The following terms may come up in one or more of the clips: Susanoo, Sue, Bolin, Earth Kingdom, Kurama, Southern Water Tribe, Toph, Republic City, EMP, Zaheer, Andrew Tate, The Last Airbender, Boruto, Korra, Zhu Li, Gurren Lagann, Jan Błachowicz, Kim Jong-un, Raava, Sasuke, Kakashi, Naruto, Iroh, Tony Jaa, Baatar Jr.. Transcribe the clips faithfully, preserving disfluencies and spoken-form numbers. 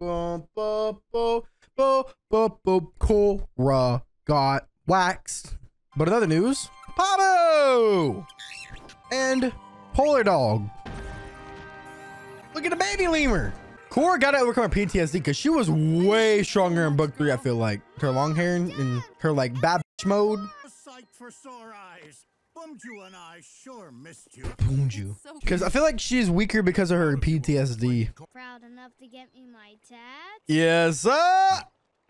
Boom, boom, boom, boom, boom, boom. Korra got waxed. But in other news, Pabu and Polar Dog. Look at the baby lemur. Korra got to overcome her P T S D because she was way stronger in book three, I feel like. Her long hair and her like bad bitch mode. A sight for sore eyes. Boomju and I sure missed you. Boomju. Because I feel like she's weaker because of her P T S D. Proud enough to get me my tat? Yes, sir.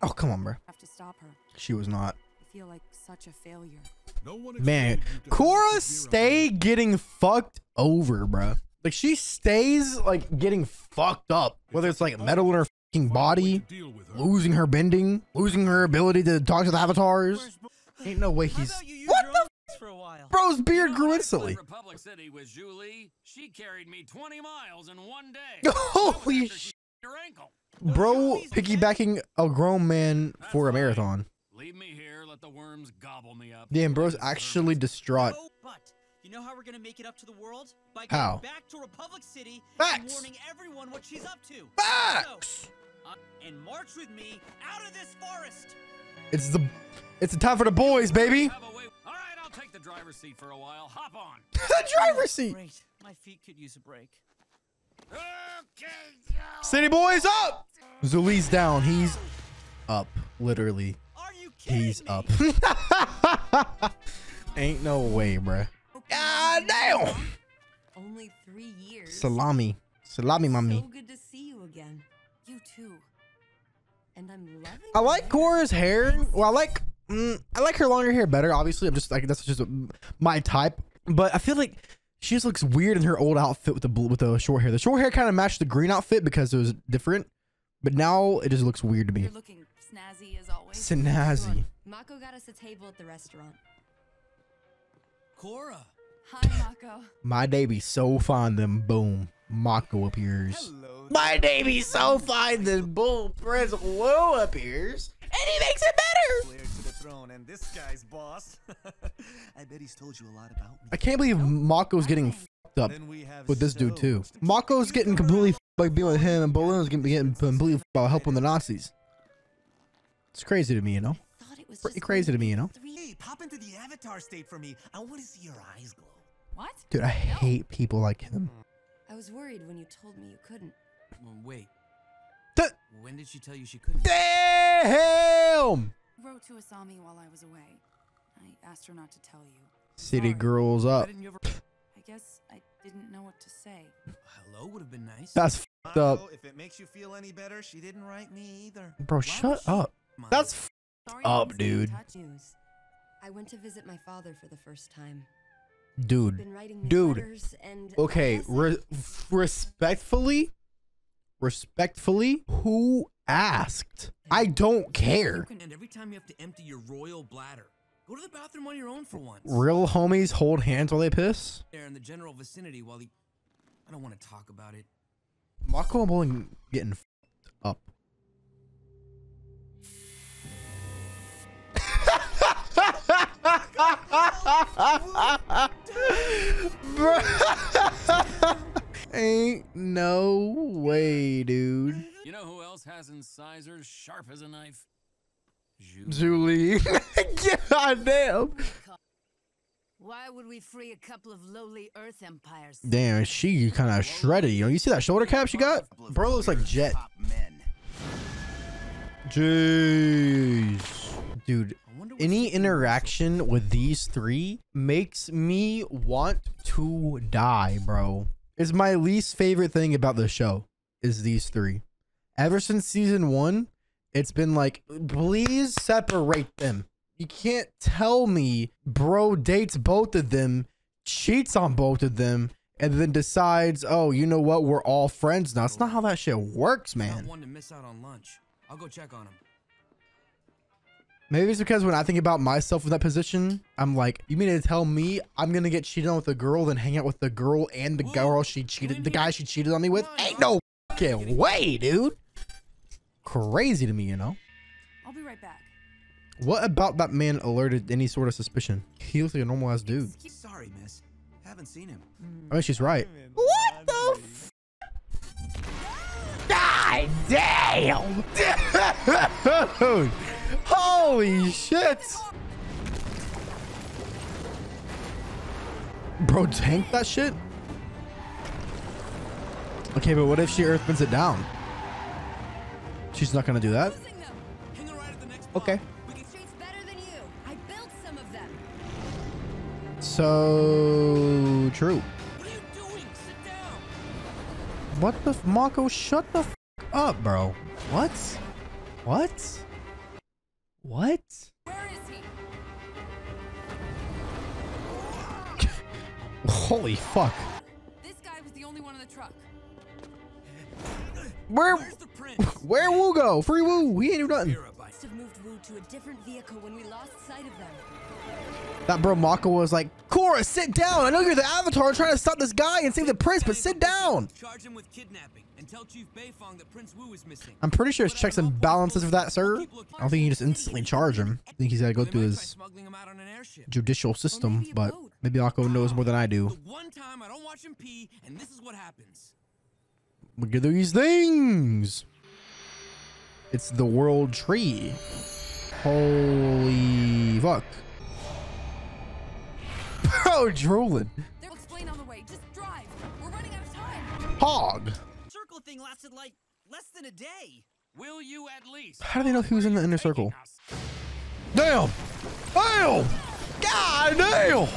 Oh, come on, bro. Have to stop her. She was not. I feel like such a failure. No one Man, Korra stay getting fucked over, bro. Like she stays like getting fucked up, whether it's like metal in her fucking body, losing her bending, losing her ability to talk to the avatars. Ain't no way he's what the for a while. Bro's beard grew instantly. Republic City with Zhu Li. She carried me twenty miles in one day. Holy shit! Bro, piggybacking a grown man for a marathon. Leave me here. Let the worms gobble me up. Damn, bro's actually distraught. But you know how we're gonna make it up to the world? By going how? Back to Republic City Facts. And warning everyone what she's up to. Facts. So, uh, and march with me out of this forest. It's the, it's the time for the boys, baby. All right, I'll take the driver's seat for a while. Hop on. The driver's seat. Great. My feet could use a break. Okay, yo. City boys up. Zuli's down. He's up, literally. He's up. Ain't no way, bruh. Ah, damn. Only three years. Salami, salami, mommy. So good to see you again. You too. And I'm loving. I like Korra's hair. Well, I like, mm, I like her longer hair better. Obviously, I'm just like that's just my type. But I feel like she just looks weird in her old outfit with the blue, with the short hair. The short hair kind of matched the green outfit because it was different. But now it just looks weird to me. You're looking snazzy as always. Snazzy. Mako got us a table at the restaurant. Korra. Hi, Mako. My day be so fine, then boom. Mako appears. Hello, My day be so fine, then boom. Prince Wu appears. And he makes it better. To the throne and this guy's boss. I bet he's told you a lot about me. I can't believe Mako's getting fucked up with this dude too. Mako's getting completely fucked by being with him, and Bolin's gonna be getting completely fucked by helping the Nazis. It's crazy to me, you know. Pretty crazy to me, you know. Hey, pop into the Avatar state for me. I want to see your eyes glow. What? Dude, I hate people like him. I was worried when you told me you couldn't. Well, wait. The when did she tell you she couldn't? Damn! Wrote to Asami while I was away. I asked her not to tell you. City Sorry. girls up. I, I guess I didn't know what to say. Hello would have been nice. That's f***ed up. If it makes you feel any better, she didn't write me either. Bro, Why shut up. That's f***ed up, dude. I went to visit my father for the first time. Dude, dude. Okay, re respectfully, respectfully, who asked? I don't care. And every time you have to empty your royal bladder, go to the bathroom on your own for once. Real homies hold hands while they piss. They're in the general vicinity while the. I don't want to talk about it. Mako and Bolin getting f***ed up. Ain't no way, dude. You know who else has incisors sharp as a knife? Julie. God damn. Why would we free a couple of lowly Earth empires? Damn, she kind of shredded. You know, you see that shoulder cap she got? Bro looks like Jet. Jeez, dude. Any interaction with these three makes me want to die, bro. It's my least favorite thing about the show is these three. Ever since season one, it's been like, please separate them. You can't tell me bro dates both of them, cheats on both of them, and then decides, oh, you know what? We're all friends now. It's not how that shit works, man. Not one to miss out on lunch. I'll go check on him. Maybe it's because when I think about myself in that position, I'm like, you mean to tell me I'm going to get cheated on with a girl, then hang out with the girl and the girl she cheated, the guy she cheated on me with? Ain't no fucking way, dude. Crazy to me, you know? I'll be right back. What about that man alerted any sort of suspicion? He looks like a normal ass dude. Sorry, miss. Haven't seen him. I mean, she's right. What the f? God damn! Dude! Holy shit! Bro, tank that shit? Okay, but what if she earthbends it down? She's not gonna do that. Okay. So true. What the f Mako, shut the f up, bro. What? What? What? Where is he? Holy fuck. This guy was the only one in the truck. Where Where Wu go? Free Wu. He ain't do nothing. Must have moved Wu to a different vehicle when we lost sight of them. That bro Mako was like, Korra, sit down. I know you're the Avatar trying to stop this guy and save the prince, but sit down. Charge him with kidnapping and tell Chief Beifong that Prince Wu is missing. I'm pretty sure it's checks and balances for that, sir. I don't think you just instantly charge him. I think he's got to go through his judicial system, but maybe Mako knows more than I do. One time I don't watch him pee, and this is what happens. Look at these things. It's the world tree. Holy fuck. Bro, drooling. They'll explain on the way. Just drive. We're running out of time. Hog. Circle thing lasted like less than a day. Will you at least? How do they know who's in the inner circle? Damn. Damn. God damn.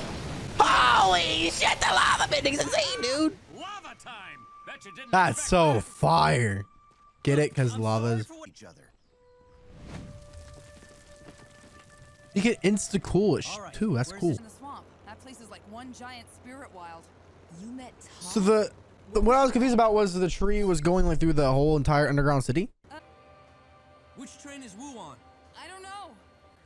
Holy shit, the lava bending's insane, dude. Lava time. Bet you didn't. That's so fire. Get it? Because lava's each other. You get insta coolish right, too. That's cool. That place is like one giant spirit wild. You met Toph. So the, the what I was confused about was the tree was going like through the whole entire underground city. Uh, which train is Wu on? I don't know.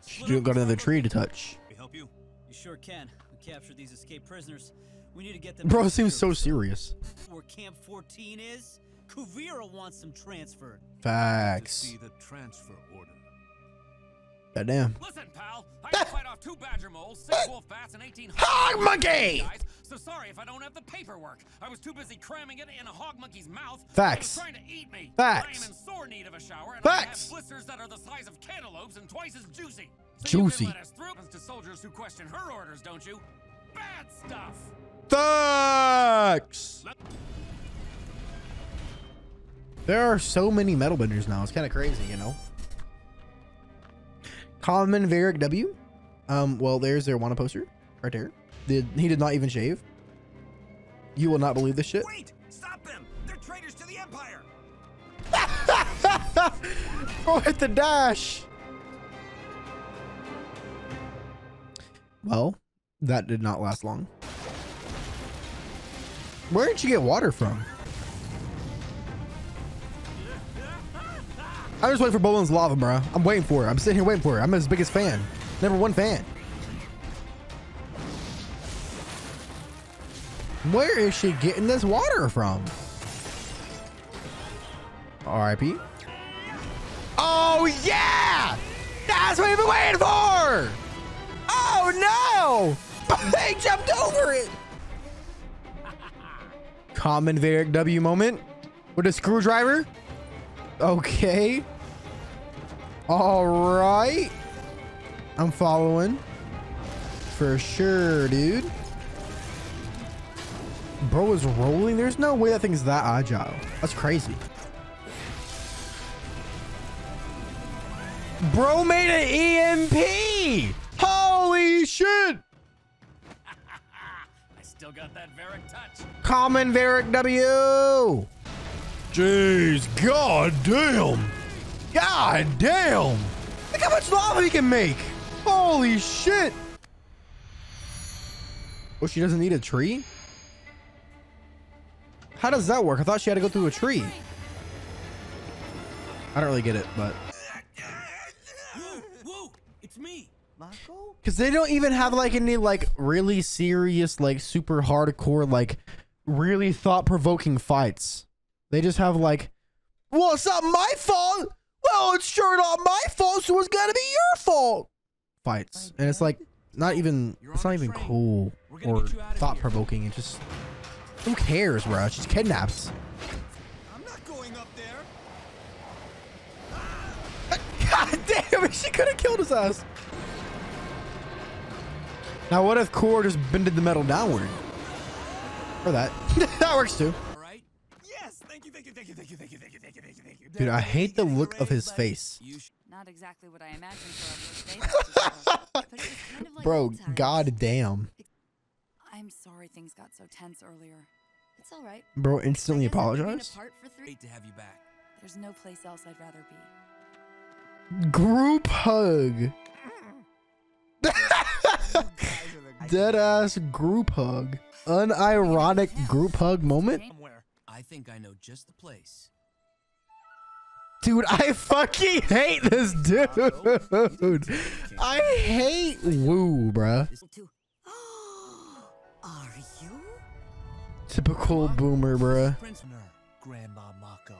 She do got another tree to touch. We help you. You sure can. We captured these escaped prisoners. We need to get them. Bro, it seems so serious. Where Camp fourteen is, Kuvira wants them transferred. Facts. To see the transfer order. Goddamn. Listen, pal. I can fight off two badger moles, six wolf bats, and eighteen hog monkey. So sorry if I don't have the paperwork. I was too busy cramming it in a hog monkey's mouth. Facts. Trying to eat me. Facts. I am in sore need of a shower. And facts. I have blisters that are the size of cantaloupes and twice as juicy. So juicy. You can let us through to soldiers who question her orders, don't you? Bad stuff. Facts. There are so many metal benders now. It's kind of crazy, you know. Common Varrick W. Um, well, there's their wanna poster right there. Did he did not even shave. You will not believe this shit. Wait, stop them. They're traitors to the Empire. Go hit the dash. Well, that did not last long. Where did you get water from? I'm just waiting for Bolin's lava, bro. I'm waiting for it. I'm sitting here waiting for it. I'm his biggest fan. Number one fan. Where is she getting this water from? R I P. Oh, yeah. That's what we've been waiting for. Oh, no. They jumped over it. Common Varrick W moment with a screwdriver. Okay. All right. I'm following. For sure, dude. Bro is rolling. There's no way that thing's that agile. That's crazy. Bro made an E M P. Holy shit. I still got that Varrick touch. Common Varrick W. Jeez, god damn. God damn. Look how much lava he can make. Holy shit. Oh, she doesn't need a tree? How does that work? I thought she had to go through a tree. I don't really get it, but. Whoa, whoa, it's me. Mako? Because they don't even have like any like really serious, like super hardcore, like really thought-provoking fights. They just have like, well, it's not my fault. Well, it's sure not my fault, so it's gotta be your fault. Fights, and it's like not even, it's not even cool or thought-provoking. It just, who cares, bro? She's kidnapped. I'm not going up there. Like, she could have killed his ass. Now, what if Korra just bended the metal downward? Or that. That works too. Right? Yes. Thank you. Thank you. Thank you. Thank you. Thank you. Thank you. Thank you. Thank you. Thank you. Dude, I hate the look of his face. Not exactly what I imagined for a first date. Bro, goddamn. I'm sorry things got so tense earlier. It's all right. Bro, instantly apologized. Great to have you back. There's no place else I'd rather be. Group hug. Dead ass group hug. Unironic group hug moment. I think I know just the place. Dude, I fucking hate this dude. I hate Wu, bruh. Are you? Typical boomer, bruh. Grandma Mako.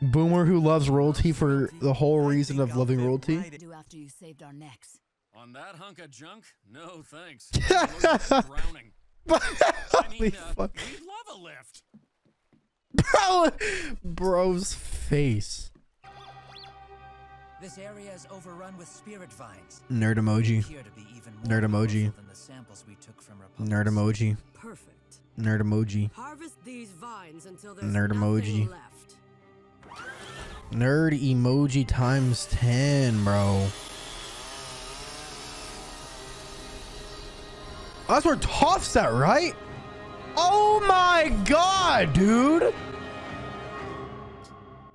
Boomer who loves royalty for the whole reason of loving royalty. After you saved our necks. On that hunk of junk? No, thanks. Drowning. I mean, uh, we'd love a lift. Bro, bro's face. This area is overrun with spirit vines. Nerd emoji. Nerd emoji. Nerd emoji. Perfect. Nerd emoji. Harvest these vines until there's nerd emoji left. Nerd emoji times ten, bro. That's where Toph's at, right? Oh my god, dude.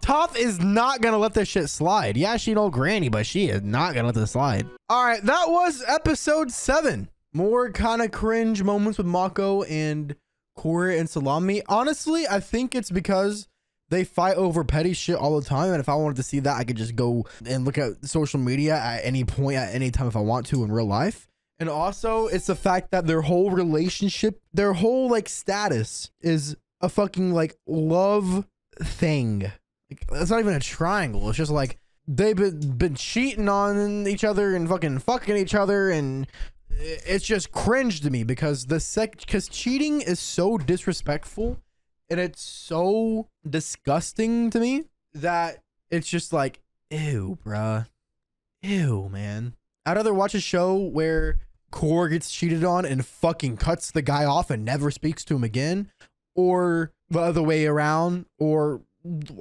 Toph is not gonna let this shit slide. Yeah, she an old granny, but she is not gonna let this slide. All right, that was episode seven. More kind of cringe moments with Mako and Korra and Salami. Honestly, I think it's because they fight over petty shit all the time. And if I wanted to see that, I could just go and look at social media at any point, at any time if I want to in real life. And also, it's the fact that their whole relationship, their whole, like, status is a fucking, like, love thing. Like, it's not even a triangle. It's just, like, they've been, been cheating on each other and fucking fucking each other. And it's just cringe to me because the sec, because cheating is so disrespectful and it's so disgusting to me that it's just like, ew, bruh. Ew, man. I'd rather watch a show where Korra gets cheated on and fucking cuts the guy off and never speaks to him again, or the other way around. Or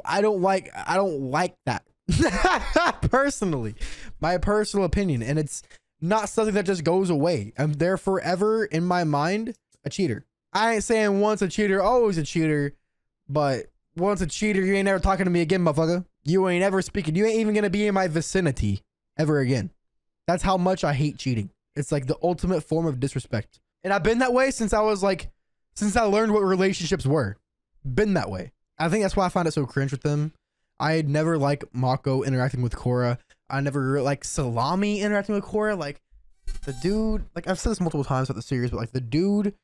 I don't like, I don't like that personally, my personal opinion. And it's not something that just goes away. I'm there forever in my mind, a cheater. I ain't saying once a cheater, always a cheater, but once a cheater, you ain't ever talking to me again, motherfucker. You ain't ever speaking. You ain't even going to be in my vicinity ever again. That's how much I hate cheating. It's like the ultimate form of disrespect. And I've been that way since I was like, since I learned what relationships were. Been that way. I think that's why I find it so cringe with them. I never like Mako interacting with Korra. I never like Salami interacting with Korra. Like the dude, like I've said this multiple times about the series, but like the dude,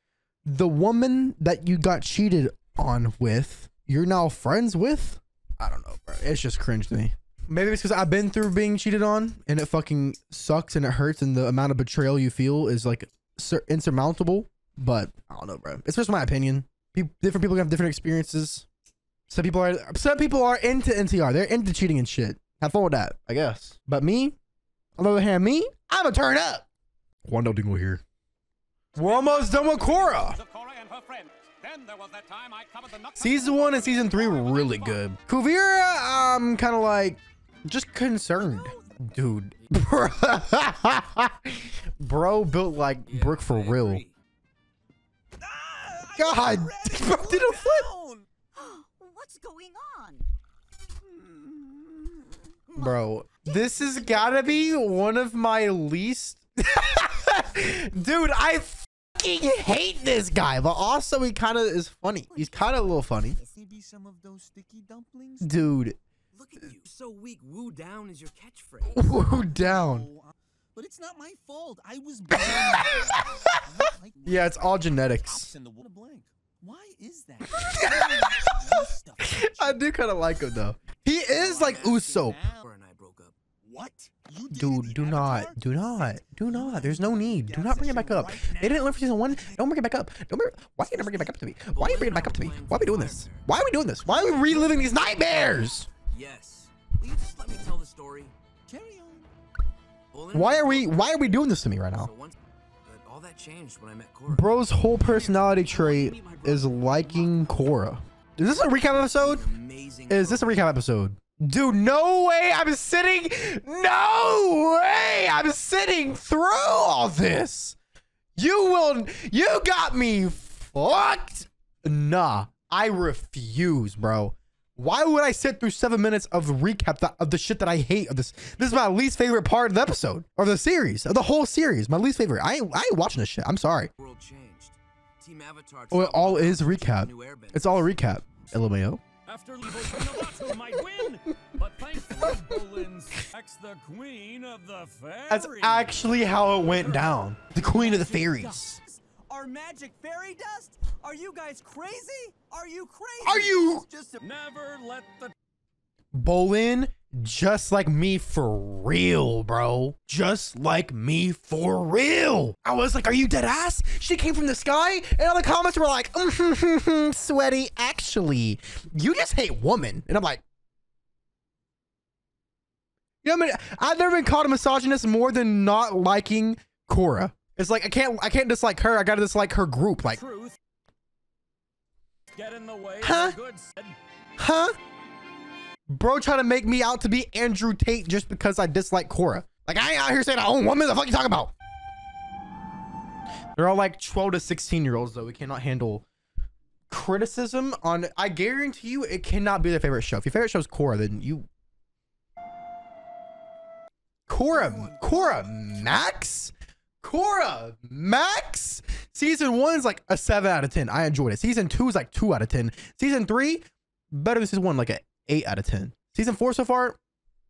the woman that you got cheated on with, you're now friends with? I don't know, bro. It's just cringe to me. Maybe it's because I've been through being cheated on and it fucking sucks and it hurts and the amount of betrayal you feel is like insurmountable. But I don't know, bro. It's just my opinion. People, different people have different experiences. Some people are some people are into N T R. They're into cheating and shit. Have fun with that, I guess. But me, on the other hand, me, I'm a turn up. Wando Dingle here. We're almost done with Korra. Season one and season three were really good. Kuvira, I'm kind of like... just concerned, dude. Bro, Bro built like brick for real. God, bro, did a flip. What's going on? Bro, this has gotta be one of my least. Dude, I fucking hate this guy, but also he kind of is funny. He's kind of a little funny. Dude. Look at you, so weak. Woo down is your catchphrase. Woo down. But it's not my fault. I was born. Yeah, it's all genetics. Why is that? I do kind of like him though. He is like Usopp. What? You Dude, do Avatar? not, do not, do not. There's no need. Do not bring it back up. Right they didn't learn for season one. Don't bring it back up. Don't bring, why did you bring it back up to me? Why are you bringing it back up to me? Why are we doing this? Why are we doing this? Why are we reliving these nightmares? Yes. Please let me tell this Why are we why are we doing this to me right now? Bro's whole personality trait is liking Korra. Is this a recap episode? Is this a recap episode? Dude, no way I'm sitting. No way I'm sitting through all this. You will. You got me fucked. Nah, I refuse, bro. Why would I sit through seven minutes of recap th of the shit that I hate of this? This is my least favorite part of the episode or the series, of the whole series. My least favorite. I ain't, I ain't watching this shit. I'm sorry. World changed. Team Avatar. Oh, it all is recap. It's all a recap. L M A O. After Levo might win, but thankfully Bolin's ex the queen of the fairies. That's actually how it went down. The queen of the fairies. Our magic fairy dust? Are you guys crazy? Are you crazy? Are you just never let the Bolin just like me for real, bro. Just like me for real. I was like, are you dead ass? She came from the sky? And all the comments were like, mm-hmm, sweaty, actually, you just hate woman. And I'm like, you know what I mean? I've never been called a misogynist more than not liking Korra. It's like, I can't, I can't dislike her. I gotta dislike her group. Like, Truth. Get in the way huh? Good huh? Bro trying to make me out to be Andrew Tate just because I dislike Korra. Like, I ain't out here saying I own women. The fuck you talking about? They're all like twelve to sixteen year olds though. We cannot handle criticism on, I guarantee you it cannot be their favorite show. If your favorite show is Korra, then you. Korra, Korra Max? Korra Max? Season one is like a seven out of ten. I enjoyed it. Season two is like two out of ten. Season three, better than season one, like a eight out of ten. Season four so far,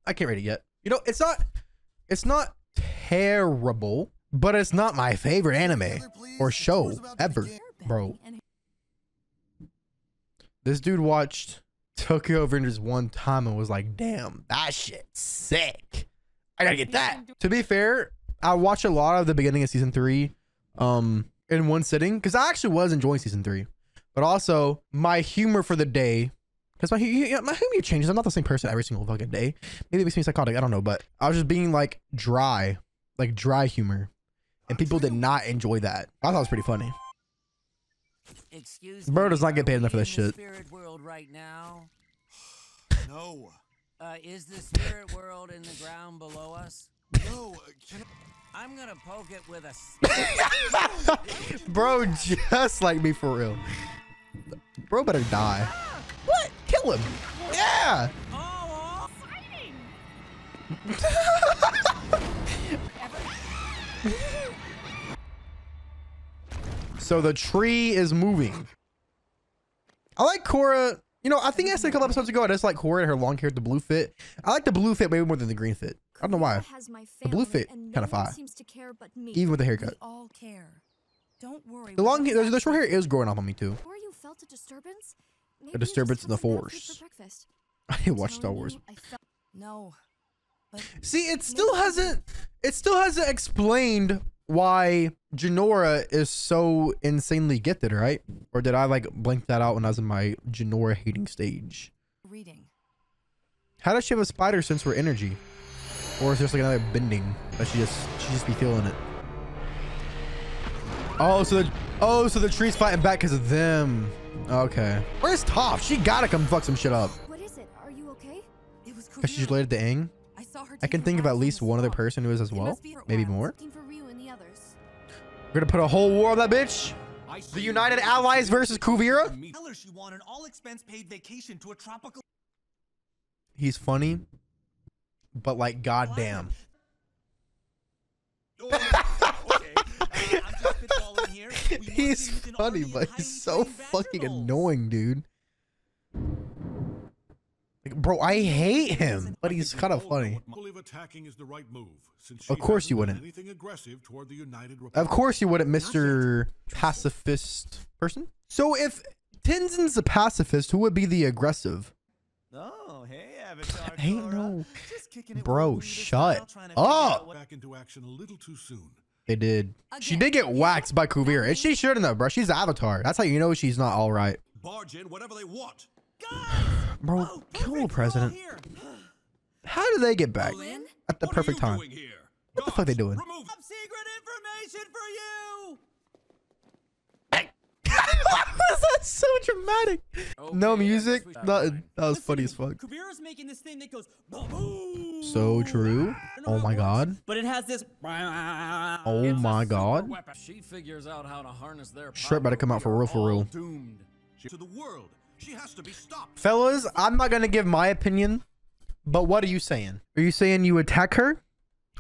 I can't rate it yet. You know, it's not, it's not terrible, but it's not my favorite anime or show ever, bro. This dude watched Tokyo Avengers one time and was like, damn, that shit sick. I gotta get that. To be fair, I watched a lot of the beginning of season three um, in one sitting because I actually was enjoying season three, but also my humor for the day, because my, my humor changes. I'm not the same person every single fucking day. Maybe it makes me psychotic. I don't know. But I was just being like dry, like dry humor. And people did not enjoy that. I thought it was pretty funny. Excuse Bro does not get paid enough for this shit. Spirit world right now? No. Uh, is the spirit world in the ground below us? No. Can I I'm going to poke it with a... Bro just like me for real. Bro better die. What? Kill him. Yeah. Oh, so the tree is moving. I like Korra. You know, I think I said a couple episodes ago, I just like Korra and her long hair, the blue fit. I like the blue fit maybe more than the green fit. I don't know why. The blue fit kind of fire. Even with the haircut. All care. Don't worry, the long hair, the short hair is growing up on me too. Or you felt a disturbance? A disturbance in the force. I didn't watch Star Wars. No. See, it still hasn't it still hasn't explained why Jinora is so insanely gifted, right? Or did I like blink that out when I was in my Jinora hating stage? Reading. How does she have a spider sense for energy? Or is there just like another bending that she just she just be feeling it? Oh, so the oh, so the tree's fighting back because of them. Okay. Where's Toph? She gotta come fuck some shit up. What is it? Are you okay? It was Kuvira. She's related to Aang. I saw her. I can think of at least one other person who is as well. Maybe more. We're gonna put a whole war on that bitch. The United Allies versus Kuvira. Tell her she won an all-expense-paid vacation to a tropical. He's funny, but like goddamn. He's funny, but he's so fucking annoying, dude. Like, bro, I hate him, but he's kind of funny. Of course you wouldn't. Of course you wouldn't, Mister Pacifist person. So if Tenzin's the pacifist, who would be the aggressive? Oh, hey, Avatar. Ain't no. Bro, shut up. Back into action a little too soon. They did. Again, she did get waxed by Kuvira, and she shouldn't have, bro. She's an Avatar. That's how you know she's not all right. Barge in whatever they want. Bro, oh, kill the president. How do they get back at the what perfect time? What the fuck are they doing? Remove secret information for you. That's so dramatic. Okay, no music. Yeah, that, that was Listen, funny as fuck. Kuvira's making this thing that goes boom. So true. Oh my god. But it has this. Oh my god. She figures out how to harness their power. Sure, about to come out for real, for real. To the world. She has to be stopped. Fellas, I'm not gonna give my opinion, but what are you saying? Are you saying you attack her,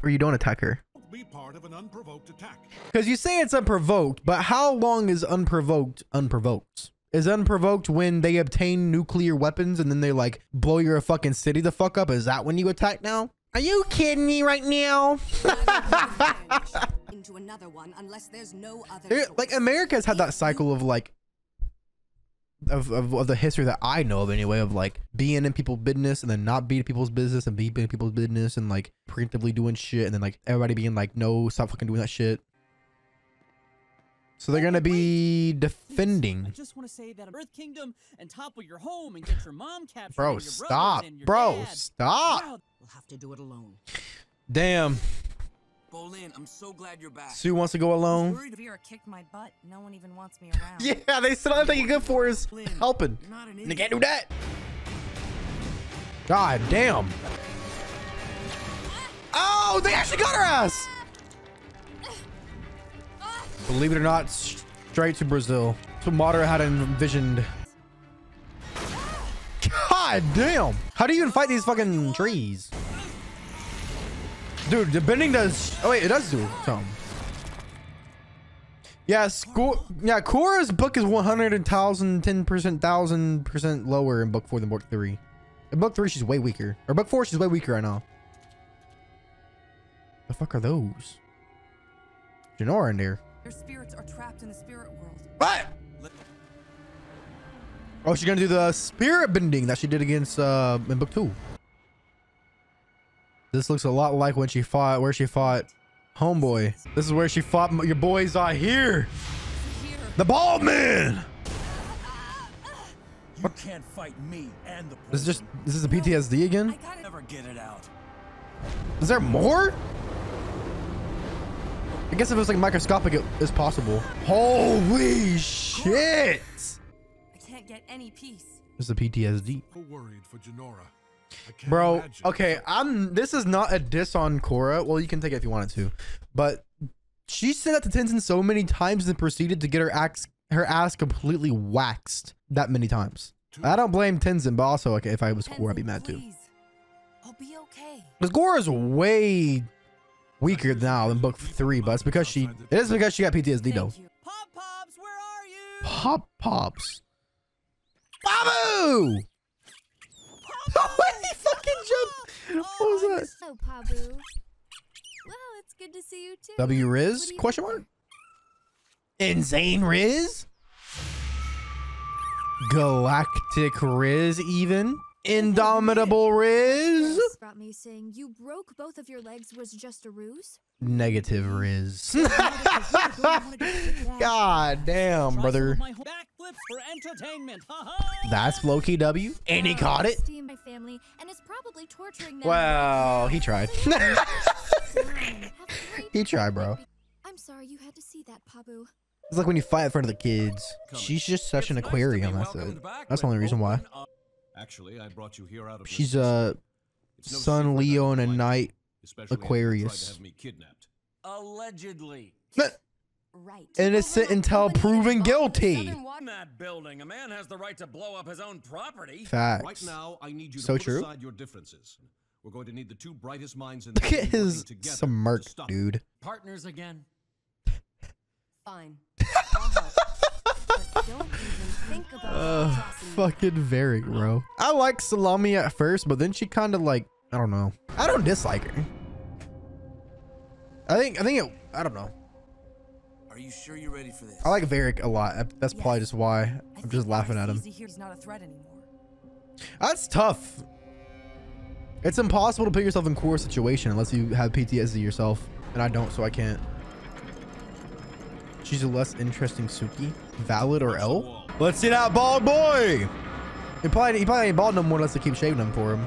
or you don't attack her? Be part of an unprovoked attack. Because you say it's unprovoked, but how long is unprovoked unprovoked? Is unprovoked when they obtain nuclear weapons and then they like blow your fucking city the fuck up? Is that when you attack now? Are you kidding me right now? Into another one unless there's no other. Like America's had that cycle of like Of, of, of the history that I know of anyway, of like being in people's business and then not being people's business and being in people's business and like preemptively doing shit and then like everybody being like, no, stop fucking doing that shit. So they're gonna be defending. I just want to say that Earth Kingdom and topple your home and get your mom captured. Bro, stop. Bro, stop. We'll have to do it alone. Damn. Bolin, I'm so glad you're back. Sue wants to go alone. Kuvira kicked my butt. No one even wants me around. Yeah, they said all thing you're good for is helping. And they can't do that. God damn. Oh, they actually got her ass. Believe it or not, straight to Brazil. That's what Madara had envisioned. God damn. How do you even fight these fucking trees? Dude, the bending does... Oh, wait, it does do something. Yeah, school... Yeah, Korra's book is one hundred thousand, ten percent, one thousand percent lower in book four than book three. In book three, she's way weaker. Or book four, she's way weaker right now. The fuck are those? Jinora in there. Your spirits are trapped in the spirit world. What? Oh, she's gonna do the spirit bending that she did against... Uh, in book two. This looks a lot like when she fought, where she fought homeboy. This is where she fought your boy Zaheer. The bald man. You can't fight me and the This is just, this is a P T S D again? I never get it out. Is there more? I guess if it was like microscopic, it is possible. Holy shit. I can't get any peace. This is a P T S D. I'm worried for Jinora. Bro, okay, I'm this is not a diss on Korra. Well, you can take it if you wanted to, but she said that to Tenzin so many times and proceeded to get her axe her ass completely waxed that many times. I don't blame Tenzin, but also like if I was Korra, I'd be mad too. I'll be okay. Because Korra's way weaker now than book three, but it's because she it is because she got P T S D though. Pop pops, where are you? Pop pops. Pabu! Oh, he fucking jumped. What was that? Oh, Pabu. Well, it's good to see you too. W Riz? Question mark? Insane Riz? Galactic Riz even? Indomitable Riz? Brought me saying you broke both of your legs was just a ruse. Negative Riz. God damn, brother. Backflips for entertainment. That's low-key W. And he caught it. My family and it's probably torturing them. Wow, he tried. He tried, bro. I'm sorry you had to see that, Pabu. It's like when you fight in front of the kids. She's just such an aquarium. That's it. That's the only reason why. Actually, I brought you here out of She's a Sun, Leo, and a Night Aquarius. Allegedly. Right. Innocent until proven guilty. In that building, a man has the right to blow up his own property. Facts. Right now, I need you to put aside your differences. We're going to need the two brightest minds in the world working together. Smirk, dude. Partners again. Fine. Don't even think about uh, fucking Varrick, bro. I like Salami at first, but then she kind of like, I don't know. I don't dislike her. I think, I think it, I don't know. Are you sure you're ready for this? I like Varrick a lot. That's yes. probably just why I'm just laughing at him. He's not a threat anymore. That's tough. It's impossible to put yourself in Korra's situation unless you have P T S D yourself. And I don't, so I can't. She's a less interesting Suki. Valid or L? Let's see that bald boy. He probably, he probably ain't bald no more unless they keep shaving him for him.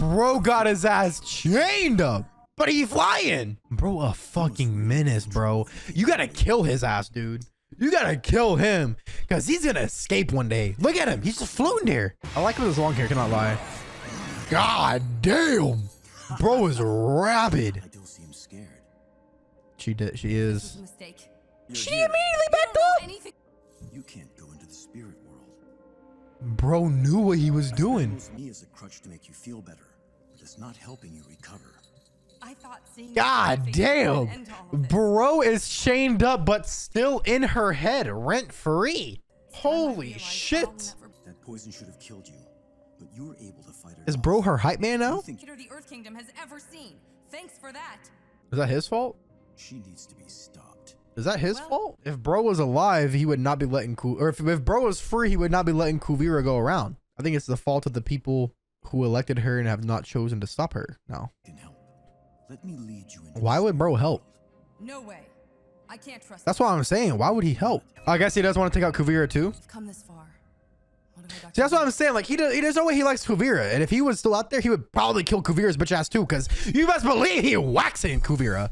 Bro got his ass chained up. But he's flying. Bro, a fucking menace, bro. You gotta kill his ass, dude. You gotta kill him. Because he's gonna escape one day. Look at him. He's just floating there. I like him with his long hair, cannot lie. God damn. Bro is rabid. I don't seem scared. She did. She is. She immediately backed up. You can't go into the spirit world. Bro knew what he was doing. Me as a crutch to make you feel better, but it's not helping you recover. I thought seeing God damn. Bro is chained up, but still in her head, rent free. Holy shit. That poison should have killed you, but you were able to fight her. Is bro her hype man now? The Earth Kingdom has ever seen. Thanks for that. Is that his fault? She needs to be stopped. Is that his well, fault? If bro was alive, he would not be letting Ku or if, if bro was free, he would not be letting Kuvira go around. I think it's the fault of the people who elected her and have not chosen to stop her now. Let me lead you into why would bro help? No way. I can't trust that's what I'm saying. Why would he help? I guess he does want to take out Kuvira too. Come this far. What See, that's what I'm saying. Like he does, he there's no way he likes Kuvira. And if he was still out there, he would probably kill Kuvira's bitch ass too. Because you must believe he whacks in Kuvira.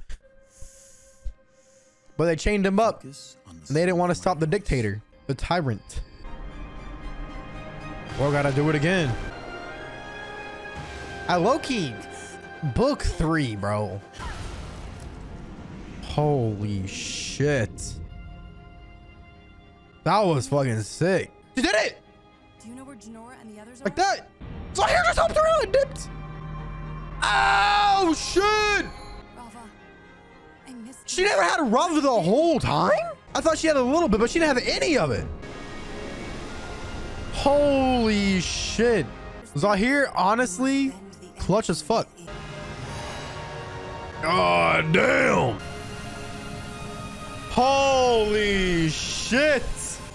But they chained him up. And they didn't want to stop the dictator, the tyrant. Bro gotta do it again. I low-keyed. Book three, bro. Holy shit. That was fucking sick. She did it! Do you know where Jinora and the others are? Like that! Zaheer just hopped around and dipped! Oh shit! Raava, I missed she never had a Raava the whole time? I thought she had a little bit, but she didn't have any of it. Holy shit. Zaheer, honestly, clutch as fuck. God damn! Holy shit!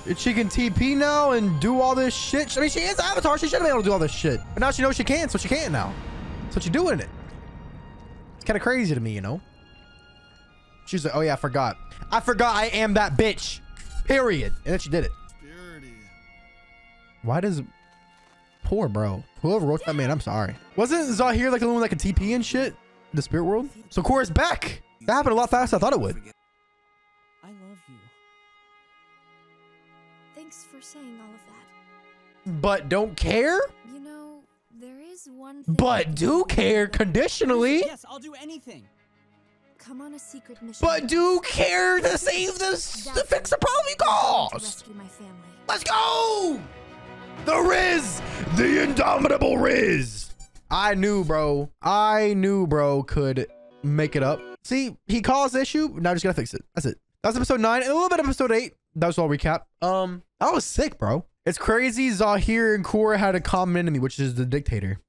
If she can T P now and do all this shit. I mean, she is Avatar. She should have been able to do all this shit. But now she knows she can, so she can now. So she's doing it. It's kind of crazy to me, you know? She's like, oh yeah, I forgot. I forgot I am that bitch. Period. And then she did it. Why does... Poor bro. Whoever wrote that, man, I'm sorry. Wasn't Zaheer like the one that could T P and shit? The spirit world. So Korra's back. That happened a lot faster than I thought it would. I love you. Thanks for saying all of that. But don't care? You know, there is one thing. But do care conditionally. Yes, I'll do anything. Come on a secret mission. But do care to save this to fix the problem you caused. Rescue my family. Let's go! The Riz! The indomitable Riz! I knew, bro. I knew, bro, could make it up. See, he caused the issue. Now I just gotta fix it. That's it. That was episode nine and a little bit of episode eight. That was all recap. Um, that was sick, bro. It's crazy. Zaheer and Korra had a common enemy, which is the dictator.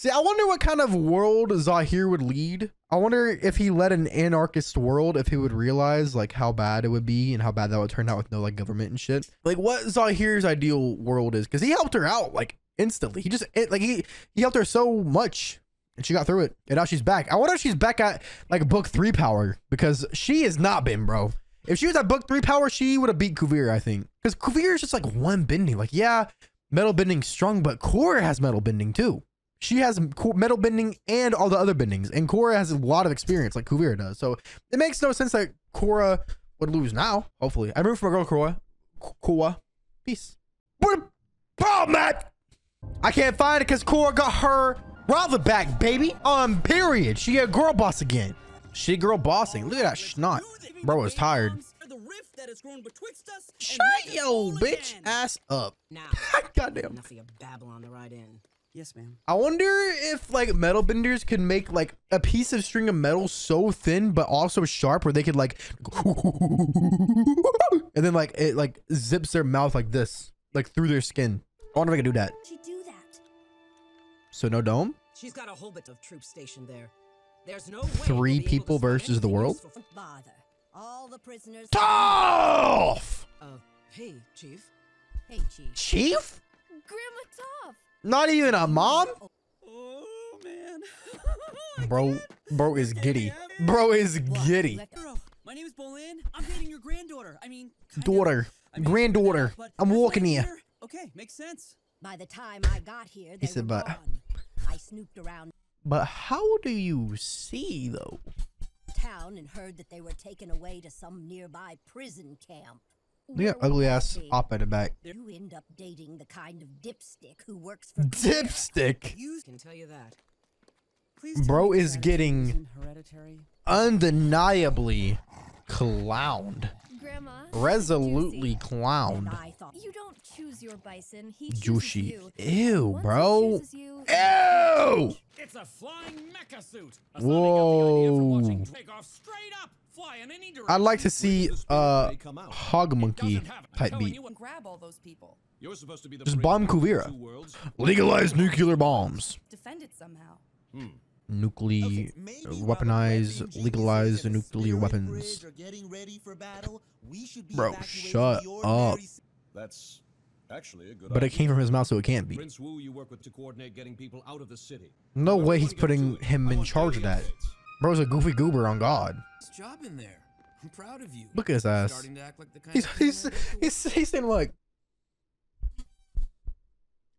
See, I wonder what kind of world Zaheer would lead. I wonder if he led an anarchist world, if he would realize like how bad it would be and how bad that would turn out with no like government and shit. Like what Zaheer's ideal world is, because he helped her out like instantly. He just it, like he he helped her so much and she got through it, and now she's back. I wonder if she's back at like book three power, because she has not been, bro. If she was at book three power, she would have beat Kuvira, I think, because Kuvira is just like one bending. Like yeah, metal bending strong, but Korra has metal bending too. She has metal bending and all the other bendings, and Korra has a lot of experience like Kuvira does, so it makes no sense that Korra would lose now. Hopefully I'm rooting for my girl Korra. Korra, peace. What a problem, Matt. I can't find it because Korra got her Raava back, baby. Um, period. She a girl boss again. She girl bossing. Look at that snot. Bro is tired. Shut yo bitch ass up. Goddamn. Yes, ma'am. I wonder if like metal benders could make like a piece of string of metal so thin but also sharp where they could like and then like it like zips their mouth like this, like through their skin. I wonder if I could do that. So no dome? She's got a whole bit of troops stationed there. There's no way three people versus the world. All the prisoners. Toph! Uh, hey, Chief. Hey, Chief. Chief? Grandma Toph. Not even a mom? Oh man. bro, bro is giddy. Bro is giddy. My name is Bolin. I'm dating your granddaughter. I mean, daughter, I mean, granddaughter. I'm walking here. Okay, makes sense. By the time I got here, they he said, but I snooped around. But how do you see though? Town and heard that they were taken away to some nearby prison camp. Look at ugly ass op at the back. You end up dating the kind of dipstick who works for dipstick. You can tell you that. Bro is getting undeniably clowned. Grandma, resolutely clowned. I thought you don't choose your bison, he chooses you. Ew, bro. You, ew! It's a flying mecha suit. Whoa. I'd like to see uh hog monkey type beat. Just bomb Kuvira. Legalize nuclear bombs. Defend it somehow. Hmm. Nuclear okay, weaponize legalize the nuclear weapons. Bro, shut up. That's actually a good but idea. It came from his mouth, so it can't be. Prince Wu, you work with to coordinate getting people out of the city. No way he's putting him in charge of that. Bro's a goofy goober on God. Job in there. I'm proud of you. Look at his ass. He's he's he's he's saying like.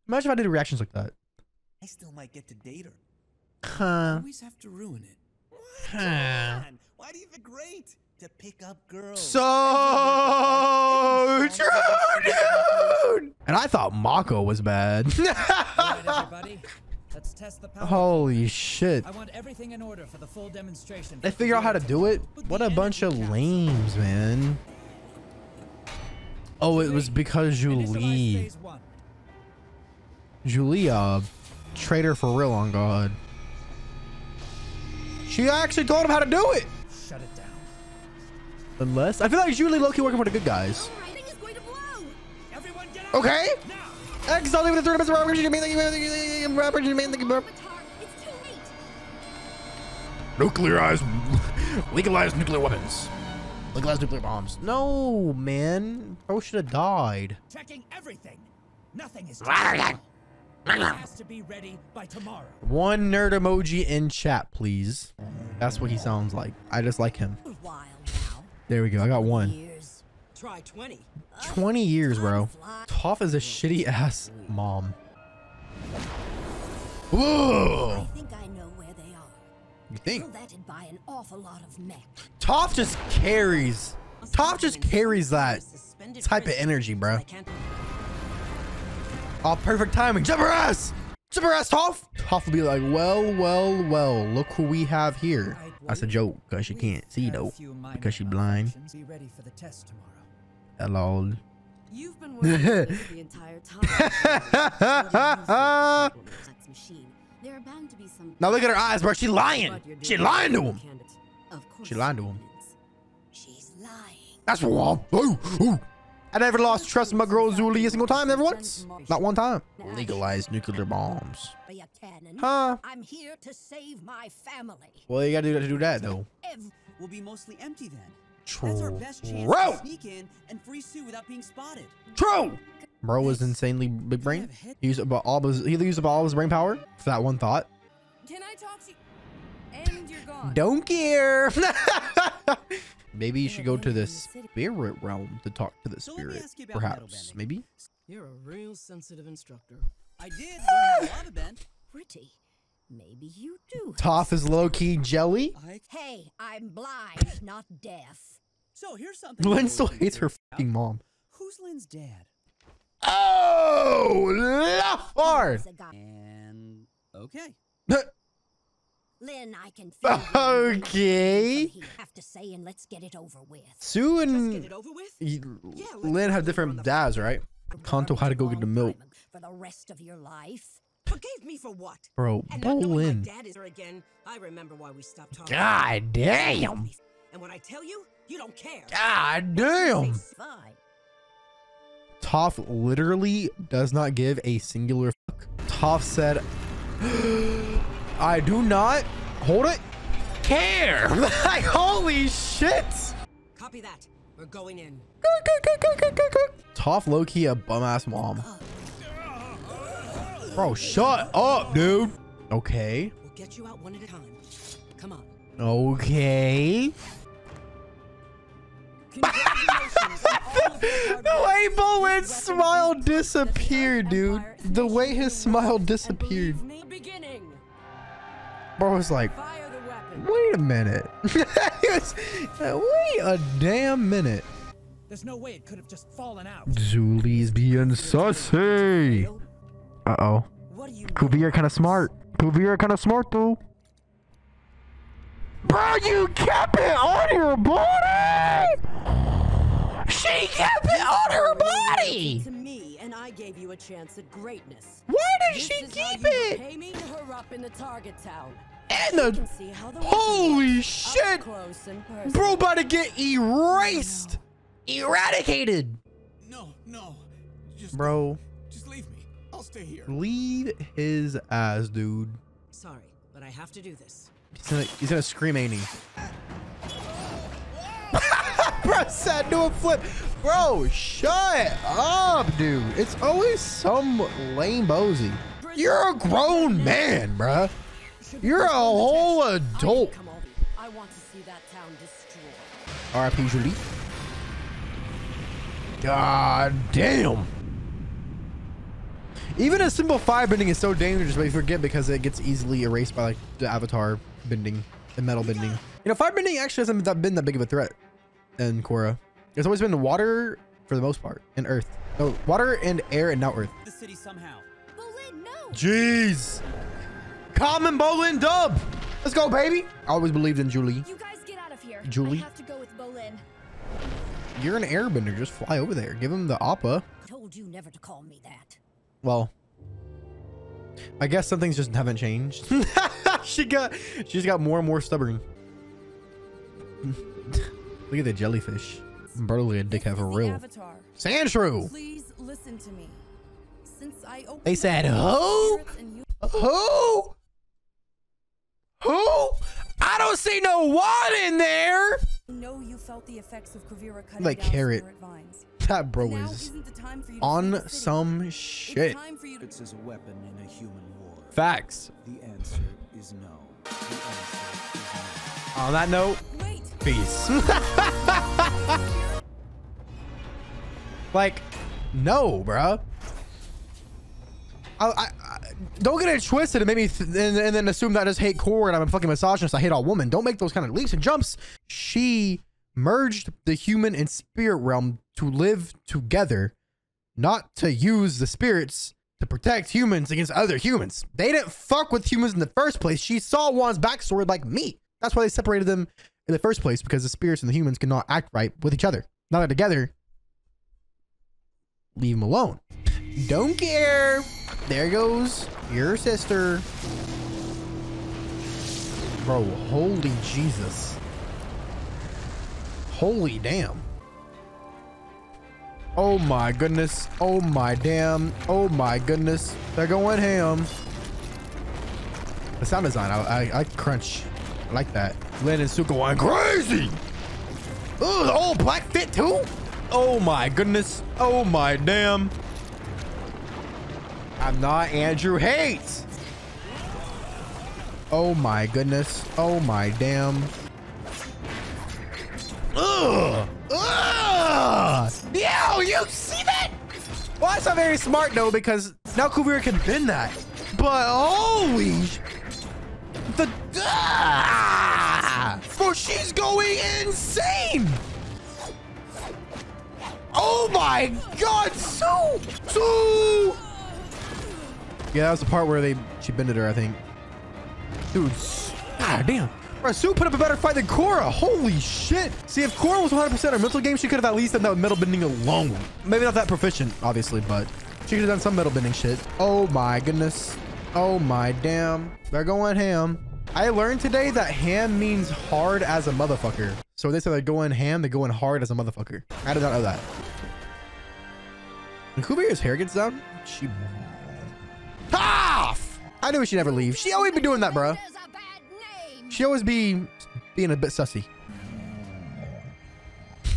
Imagine if I did reactions like that. I still might get to date her. Huh. Always have to ruin it. Huh. Why do you think great to pick up girls? So true, dude. And I thought Mako was bad. Right, let's test the power. Holy shit. I want everything in order for the full demonstration. They figure out how to do it. What a bunch of lames, man. Oh, it was because Zhu Li. Zhu Li, uh, traitor for real on God. She actually told him how to do it. Shut it down. Unless I feel like Zhu Li low-key working for the good guys. Okay. X only with the third best rapper. You mean the rapper? You mean the nuclearize, legalize nuclear weapons, legalize nuclear bombs. No, man. Bro should have died. Checking everything. Nothing is. It has to be ready by tomorrow. One nerd emoji in chat, please. That's what he sounds like. I just like him. There we go. I got one. Try twenty. twenty years, bro. Toph is a shitty ass mom. Whoa. I think I know where they are. You think? Toph just carries. Toph just carries that type of energy, bro. Oh, perfect timing. Jump her ass! Jump her ass, Toph! Toph will be like, well, well, well, look who we have here. That's a joke, because she can't see, though, because she's blind. Hello. You've been working the entire time. Now look at her eyes, bro. She's lying. She lying to him. She lying to him. She's lying. That's what I'm... I never lost trust in my girl Zhu Li a single time, never once. Not one time. Legalized nuclear bombs. Huh? I'm here to save my family. Well, you gotta do that to do that though. We'll be mostly empty then. True. That's our best chance to sneak in and free Sue without being spotted. True. Bro was insanely big brain. He used about all his he used about all his brain power for that one thought. Can I talk to you? And you're gone. Don't care. Maybe you should go to the spirit realm to talk to the spirit, perhaps. Maybe. You're a real sensitive instructor. I did learn a lot about pretty. Maybe you do. Toph is low-key jelly. Hey, I'm blind, not deaf. So here's something. Lin still hates her fucking mom. Who's Lin's dad? Oh, Lafar. And okay. Lin, I can okay. Have to say and let's get it over with. Sue and get it over with? Yeah, Lin have different dads, right? Kanto had to go get the milk for the rest of your life. Forgive me for what? Bro, Bolin. I remember why we stopped talking. God damn. And when I tell you, you don't care. God damn. Toph literally does not give a singular fuck. Toph said I do not hold it care. Like holy shit. Copy that. We're going in. Toph low-key a bum ass mom. Bro, shut up, dude. Okay. We'll get you out one at a time. Come on. Okay. The way Bolin's smile disappeared, dude. The way his smile disappeared. Bro was like, wait a minute. was, wait a damn minute. There's no way it could have just fallen out. Zhu Li's being sussy. Uh oh. Kuvira kind of smart. Kuvira kind of smart though. Bro, you kept it on your body. She kept it on her body. To me, and I gave you a chance at greatness. Why did she keep it? Pay me to her up in the target town. And the holy shit, bro, about to get erased, eradicated. No, no, just bro, just leave me. I'll stay here. Leave his ass, dude. Sorry, but I have to do this. He's gonna, he's gonna scream, ain't he? Bro said do a flip. Bro, shut up, dude. It's always some lame bozy. You're a grown man, bro. You're a whole adult. I want to see that town destroyed. R I P Zhu Li. God damn. Even a simple fire bending is so dangerous, but you forget because it gets easily erased by like the Avatar bending and metal bending. You know, fire bending actually hasn't been that big of a threat in Korra. It's always been water for the most part, and earth. No, water and air, and now earth. The city somehow. Bolin, no. Jeez. Common Bolin dub. Let's go, baby. I always believed in Zhu Li. You guys get out of here. Zhu Li. I have to go with Bolin. You're an airbender. Just fly over there. Give him the oppa. I told you never to call me that. Well, I guess some things just haven't changed. she got, she's got more and more stubborn. Look at the jellyfish. I'm barely a dickhead for real. Sandshrew. Please listen to me. Since I opened they said, who? Who? Who? I don't see no one in there. No, you felt the effects of Kuvira cutting like down carrot vines. That bro is on some shit. It's as a weapon in a human war. Facts. The answer is no. The answer is no. On that note, wait. Peace. Like, no, bruh. I, I, I don't get it twisted and make me th and, and then assume that I just hate Korra and I'm a fucking misogynist. I hate all women. Don't make those kind of leaps and jumps. She merged the human and spirit realm to live together, not to use the spirits to protect humans against other humans. They didn't fuck with humans in the first place. She saw Juan's backstory like me. That's why they separated them in the first place, because the spirits and the humans cannot act right with each other. Now they're together. Leave them alone. Don't care. There goes your sister. Bro, holy Jesus. Holy damn. Oh my goodness. Oh my damn. Oh my goodness. They're going ham. The sound design, I, I, I crunch. I like that. Lin and Zuko went crazy. Oh, the old black fit too? Oh my goodness. Oh my damn. I'm not Andrew Hates. Oh my goodness. Oh my damn. Ugh. Ugh. Yo, you see that? Well, that's not very smart though, because now Kuvira can bend that. But holy the ah! Bro, she's going insane. Oh my God, Sue! Sue! Yeah, that was the part where they she bended her, I think. Dude, ah, damn. Bro, Sue put up a better fight than Korra. Holy shit. See, if Korra was one hundred percent her mental game, she could have at least done that metal bending alone. Maybe not that proficient, obviously, but she could have done some metal bending shit. Oh my goodness. Oh my damn. They're going ham. I learned today that ham means hard as a motherfucker. So they said they're going ham, they're going hard as a motherfucker. I did not know that. When Kuvira's hair gets down, she... Toph! I knew she never leave. She always be doing that, bro. She always be being a bit sussy.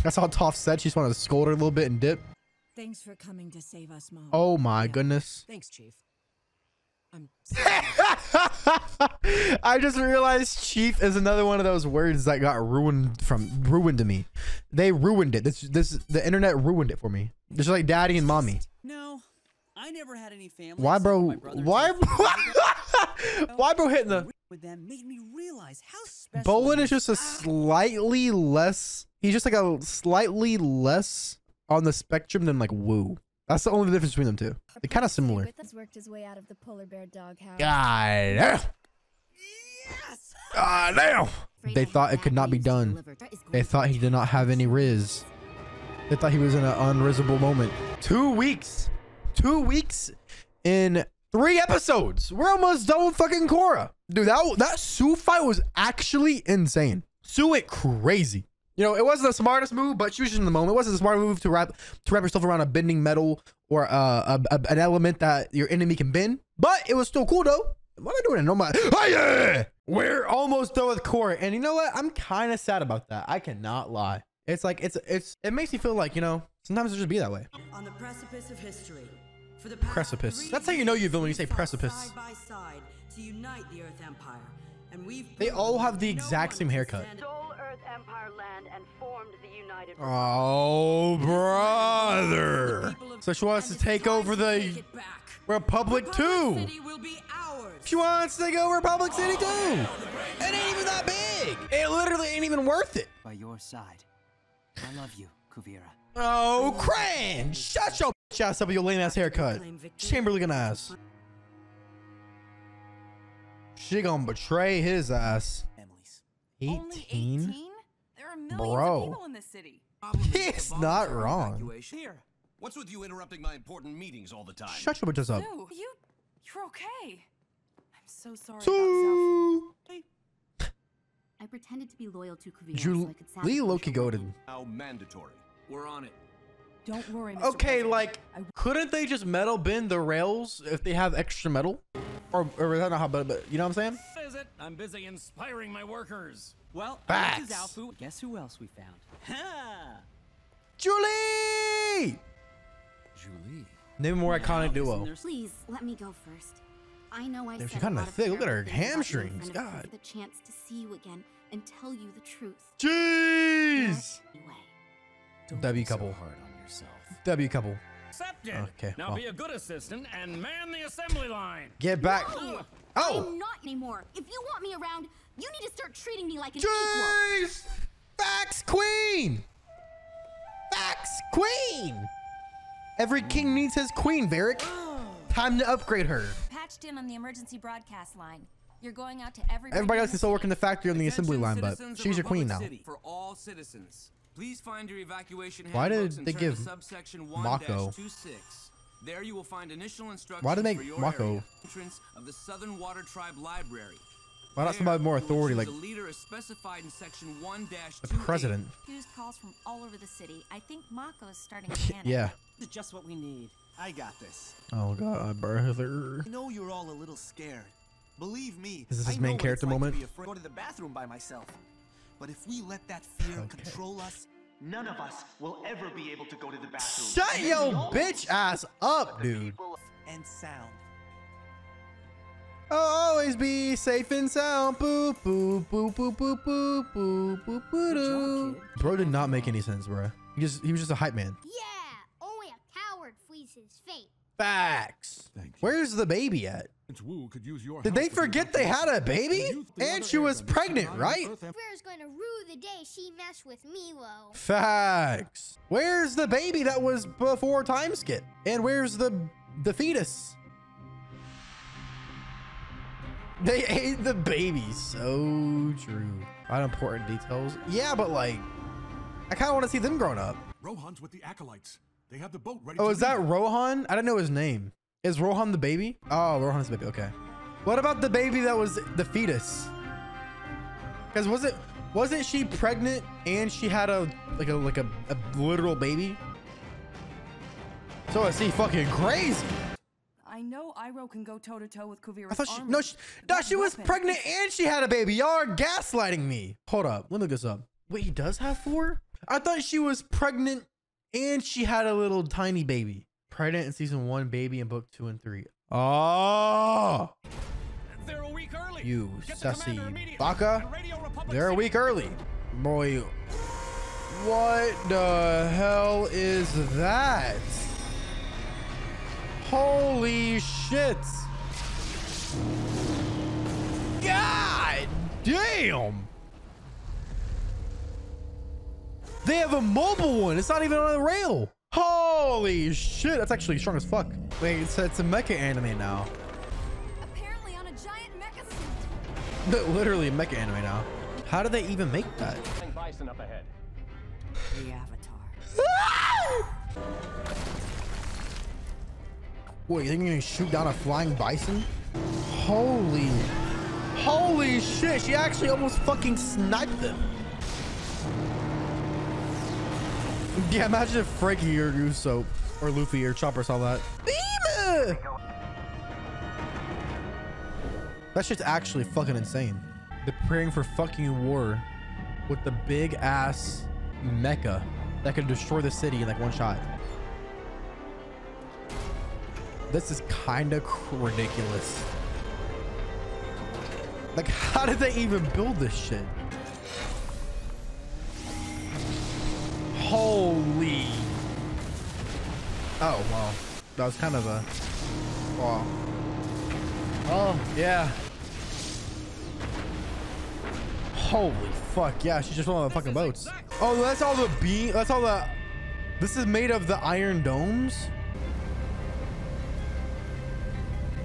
That's all Toph said. She just wanted to scold her a little bit and dip. Thanks for coming to save us, Mom. Oh my yeah. goodness. Thanks, Chief. I'm I just realized "chief" is another one of those words that got ruined from ruined to me. They ruined it. This this the internet ruined it for me. Just like daddy and mommy. No. I never had any family. Why, bro? Why? Why, bro? Hitting the. With them made me realize how special. Bolin is just a slightly less. He's just like a slightly less on the spectrum than like Wu. That's the only difference between them two. They're kind of similar. Worked his way out of the polar bear doghouse. God damn. Yes. God damn. They thought it could not be done. They thought he did not have any Riz. They thought he was in an unrizzable moment. Two weeks. Two weeks in three episodes. We're almost done with fucking Korra. Dude, that, that Sue fight was actually insane. Sue went crazy. You know, it wasn't the smartest move, but she was just in the moment. It wasn't the smart move to wrap to wrap yourself around a bending metal or uh, a, a, an element that your enemy can bend. But it was still cool, though. What am I doing in no mind? Oh, yeah! We're almost done with Korra. And you know what? I'm kind of sad about that. I cannot lie. It's like, it's, it's, it makes me feel like, you know, sometimes it just be that way. On the precipice of history. For the past precipice. That's how you know you villain when you say precipice. Side by side to unite the Earth Empire. And we've they all have the exact no same haircut. Earth Empire land and formed the United oh, brother. So she wants to take over the Republic too. She wants to take over Republic City too. It ain't even that big. It literally ain't even worth it. By your side. I love you, Kuvira. Oh, cringe. Shut your bitch ass up with your lame ass haircut. Chamberlain ass. She gonna betray his ass. eighteen? There are millions Bro. Of people in this city. He's not wrong. Here. What's with you interrupting my important meetings all the time? Shut your bitches up. Sue, you, you're okay. I'm so sorry Sue. About South. I pretended to be loyal to Kuvira so I could satisfy Lee Loki goated. How mandatory. We're on it. Don't worry, Mister Okay, Robert. Like, couldn't they just metal bend the rails if they have extra metal? Or, or I don't know how, but, but you know what I'm saying? I'm busy inspiring my workers. Well, this is Alfu. Guess who else we found? Ha! Julie! Julie. Name a more iconic duo. Please let me go first. I know I. She's kind of thick. Look at her hamstrings. God. The chance to see you again and tell you the truth. Jeez. W couple. Hard on yourself. W couple. Accepted. Okay. Now well. Be a good assistant and man the assembly line. Get back. No. Oh! I'm not anymore. If you want me around, you need to start treating me like an Jeez! Equal. Facts queen! Facts queen! Every king needs his queen, Varrick. Time to upgrade her. Patched in on the emergency broadcast line. You're going out to everybody. Everybody else can still work in the factory on the assembly line, but she's your queen now. For all citizens, please find your evacuation Why did they give Mako? There you will find initial instructions Why do they make Mako? Entrance of the Southern Water Tribe library. Why not somebody with more authority like the leader is specified in section one dash two. The president. Calls from all over the city. I think Mako is starting to panic. Yeah. This is just what we need. I got this. Oh god, brother. I know you're all a little scared. Believe me. Is this his main character like moment? To Go to the bathroom by myself. But if we let that fear okay. control us, none of us will ever be able to go to the bathroom. Shut yo bitch ass up, dude. And sound. I'll always be safe and sound. Boop, boop, boop, boop, boop, boop, boop, boop, boop. Bro did not make any sense, bro. He just he was just a hype man. Yeah, only a coward flees his fate. Facts. Where's the baby at? Did they forget they had a baby? And she was pregnant, right? Kuvira's gonna rue the day she messed with Meelo. Facts. Where's the baby that was before time skip? And where's the the fetus? They ate the baby. So true. Not important details. Yeah, but like, I kind of want to see them grown up. Rohan's with the acolytes. They have the boat ready. Oh, is that Rohan? I don't know his name. Is Rohan the baby? Oh, Rohan's the baby. Okay. What about the baby that was the fetus? Because was it wasn't she pregnant and she had a like a like a, a literal baby? So is he fucking crazy? I know Iroh can go toe to toe with Kuvira's I thought she, no, she, no, she was pregnant and she had a baby. Y'all are gaslighting me. Hold up, let me look this up. Wait, he does have four? I thought she was pregnant and she had a little tiny baby. Pregnant in season one, baby in book two and three. Oh, they're a week early. You sussy baka. They're a week early, boy. What the hell is that? Holy shit. God damn. They have a mobile one. It's not even on a rail. Holy shit. That's actually strong as fuck. Wait, it's, it's a mecha anime now. Apparently on a giant mecha suit. Literally a mecha anime now. How did they even make that? Bison up ahead. The Avatar. What, you think you're gonna shoot down a flying bison? Holy. Holy shit. She actually almost fucking sniped them. Yeah, imagine if Frankie or Usopp or Luffy or Chopper saw that. Beema! That shit's actually fucking insane. They're preparing for fucking war with the big ass mecha that could destroy the city in like one shot. This is kind of ridiculous. Like, how did they even build this shit? Holy. Oh, wow. That was kind of a... Wow. Oh, yeah. Holy fuck. Yeah, she just went on the fucking boats. Oh, that's all the beam. That's all the... This is made of the iron domes?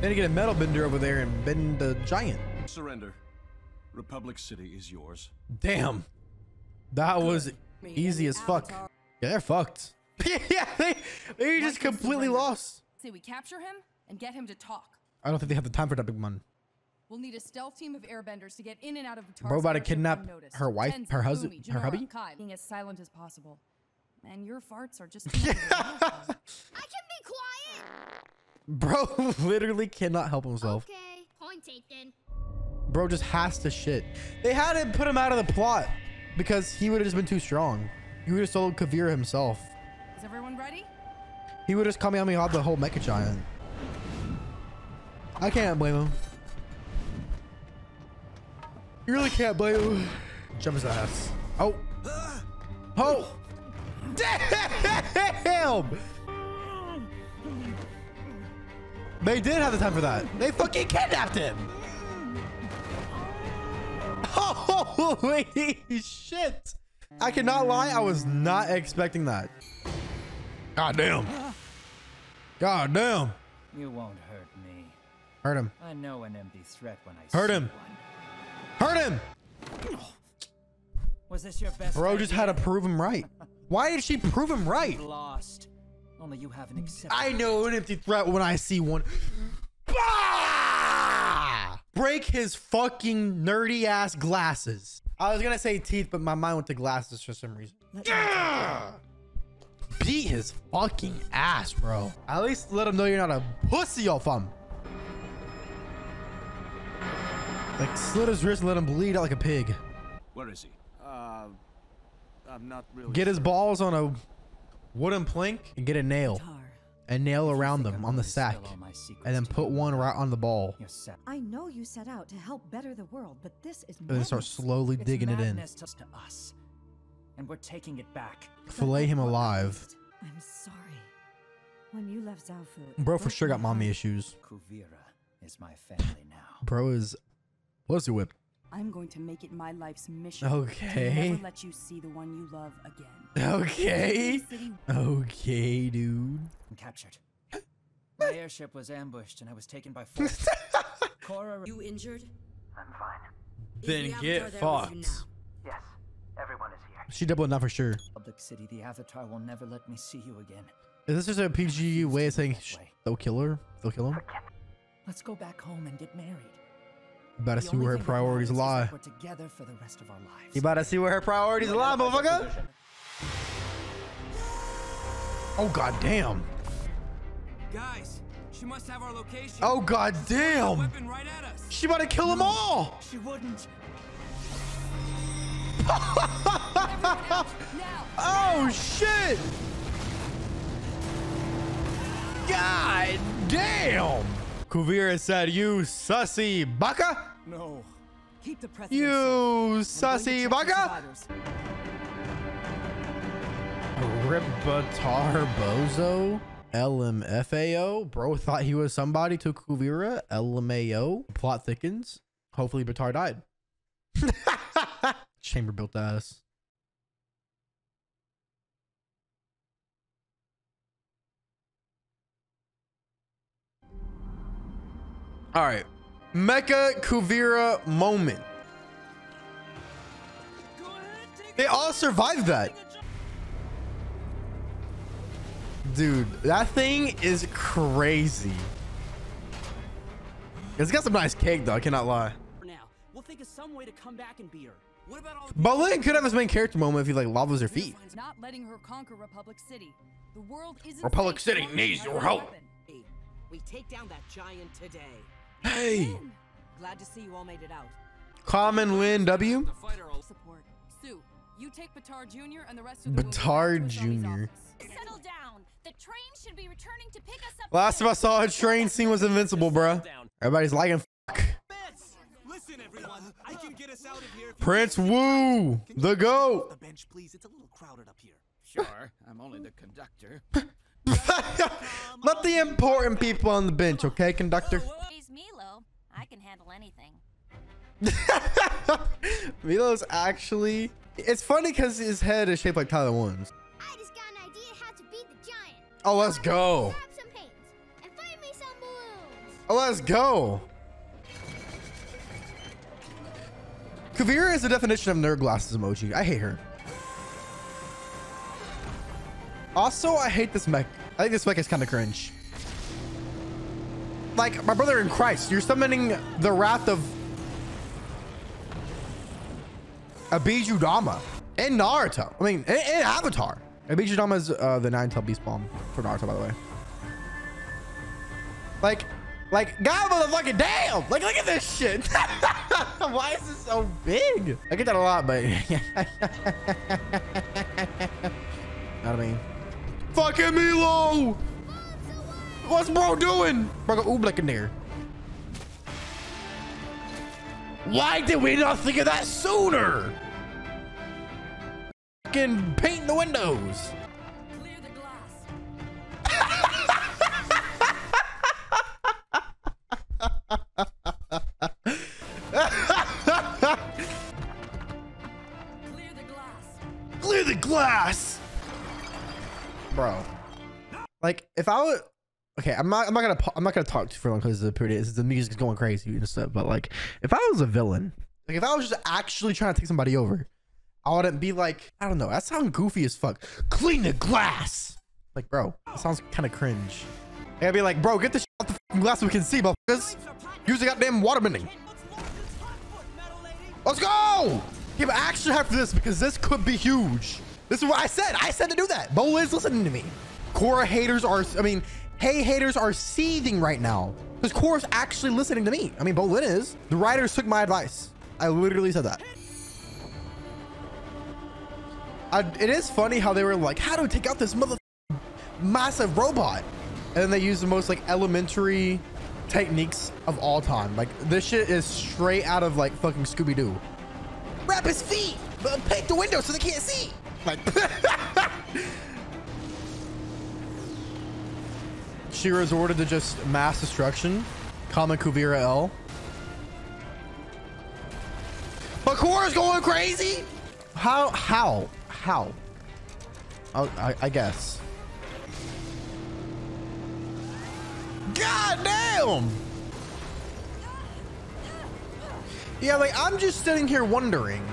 Then you get a metal bender over there and bend the giant. Surrender. Republic City is yours. Damn. That was... Easy as fuck. Yeah, they're fucked. Yeah, they, they're just completely lost. Say we capture him and get him to talk. I don't think they have the time for that, big man. We'll need a stealth team of airbenders to get in and out of the target. Bro, about to kidnap her wife, her husband, her hubby. Being as silent as possible. And your farts are just. I can be quiet. Bro literally cannot help himself. Okay, point taken. Bro just has to shit. They had to put him out of the plot. Because he would have just been too strong. He would have soloed Kuvira himself. Is everyone ready? He would have just Kamehameha the whole mecha giant. I can't blame him. You really can't blame him. Jump his ass. Oh. Oh. Damn. They did have the time for that. They fucking kidnapped him. Holy shit. I cannot lie. I was not expecting that. God damn. God damn. You won't hurt me. Hurt him. I know an empty threat when I hurt him. One. Hurt him. Was this your best Bro idea? Just had to prove him right. Why did she prove him right? Lost. Only you haven't accepted. I know an empty threat when I see one. Break his fucking nerdy ass glasses. I was gonna say teeth, but my mind went to glasses for some reason. Yeah! Beat his fucking ass, bro. At least let him know you're not a pussy off him. Like, slit his wrist and let him bleed out like a pig. Where is he? Uh, I'm not really Get sure. his balls on a wooden plank and get a nail. And nail around them on the sack and then put one right on the ball. I know you set out to help better the world, but this is and then start slowly digging it in to us, and we're taking it back. Fillet him alive. I'm sorry. When you left Zaofu, bro for sure got mommy issues. Kuvira is my family now. Bro is pussy whip. I'm going to make it my life's mission. Okay. To never let you see the one you love again. Okay. Okay, dude. I'm captured. My airship was ambushed and I was taken by force. Korra, you injured? I'm fine. Then the get fucked. Yes, everyone is here. She doubled enough for sure. Public City, the Avatar will never let me see you again. Is this just a P G way of saying they'll kill her? They'll kill him? Let's go back home and get married. You better see where her priorities lie. We're together for the rest of our lives. You better see where her priorities lie, motherfucker. Oh god damn. Guys, she must have our location. Oh god damn. Weapon right at us. She about to kill them all. She wouldn't. Oh shit. God damn. Kuvira said, "You sussy baka." No. Keep the presence. You sussy baka. Rip Baatar Bozo. L M F A O. Bro thought he was somebody to Kuvira. L M A O. Plot thickens. Hopefully Baatar died. Chamber built ass. All right. Mecha Kuvira moment. They all survived that. Dude, that thing is crazy. It's got some nice cake though, I cannot lie. We'll think of some way to come back and beat her. What about all but Lin could have his main character moment if he like lavas her feet. Not letting her conquer Republic City. The world isn't Republic City needs your help. We take down that giant today. Hey. Lin. Glad to see you all made it out. Common Lin W. The fighter all support. Sue, you take Baatar Junior and the rest of the Baatar Junior Settle down. The train should be returning to pick us up. Last time I saw a train scene was Invincible, bruh. Everybody's liking fuck. Everyone, I can get us out of here. Prince Wu, the goat. The bench, please. It's a little crowded up here. Sure, I'm only the conductor. Let the important people on the bench, okay, conductor? He's Meelo. I can handle anything. Meelo's actually... It's funny because his head is shaped like Tyler One's. I just got an idea how to beat the giant. Oh, let's go. Grab some paints and find me some balloons. Oh, let's go. Kuvira is the definition of nerd glasses emoji. I hate her. Also, I hate this mech. I think this mech is kind of cringe. Like, my brother in Christ, you're summoning the wrath of Abiju Dama in Naruto. I mean, in, in Avatar. Abiju Dama is uh, the nine-tailed beast bomb for Naruto, by the way. Like, like, God motherfucking damn! Like, look at this shit! Why is this so big? I get that a lot, but... Not I mean. Fucking Meelo! What's bro doing? Bro got oob like a nigger. Why did we not think of that sooner? Fucking paint the windows. Glass, bro. Like if I would, okay, I'm not, I'm not gonna, I'm not gonna talk too for long because the period is the music's going crazy and stuff. But like, if I was a villain, like if I was just actually trying to take somebody over, I wouldn't be like, I don't know. That sounds goofy as fuck. Clean the glass, like bro. That sounds kind of cringe. I'd be like, bro, get this shit off the fucking glass so we can see, motherfuckers. Use the goddamn water bending. Let's go. Give action hype for this because this could be huge. This is what I said. I said to do that. Bo is listening to me. Korra haters are, I mean, hey haters are seething right now because Korra's actually listening to me. I mean, Bolin is. The writers took my advice. I literally said that. I, it is funny how they were like, how do we take out this mother massive robot? And then they use the most like elementary techniques of all time. Like this shit is straight out of like fucking Scooby-Doo. Wrap his feet, but paint the window so they can't see. Like, she resorted to just mass destruction. Common Kuvira L. But Korra's going crazy. How? How? How? I, I, I guess. God damn! Yeah, like I'm just sitting here wondering.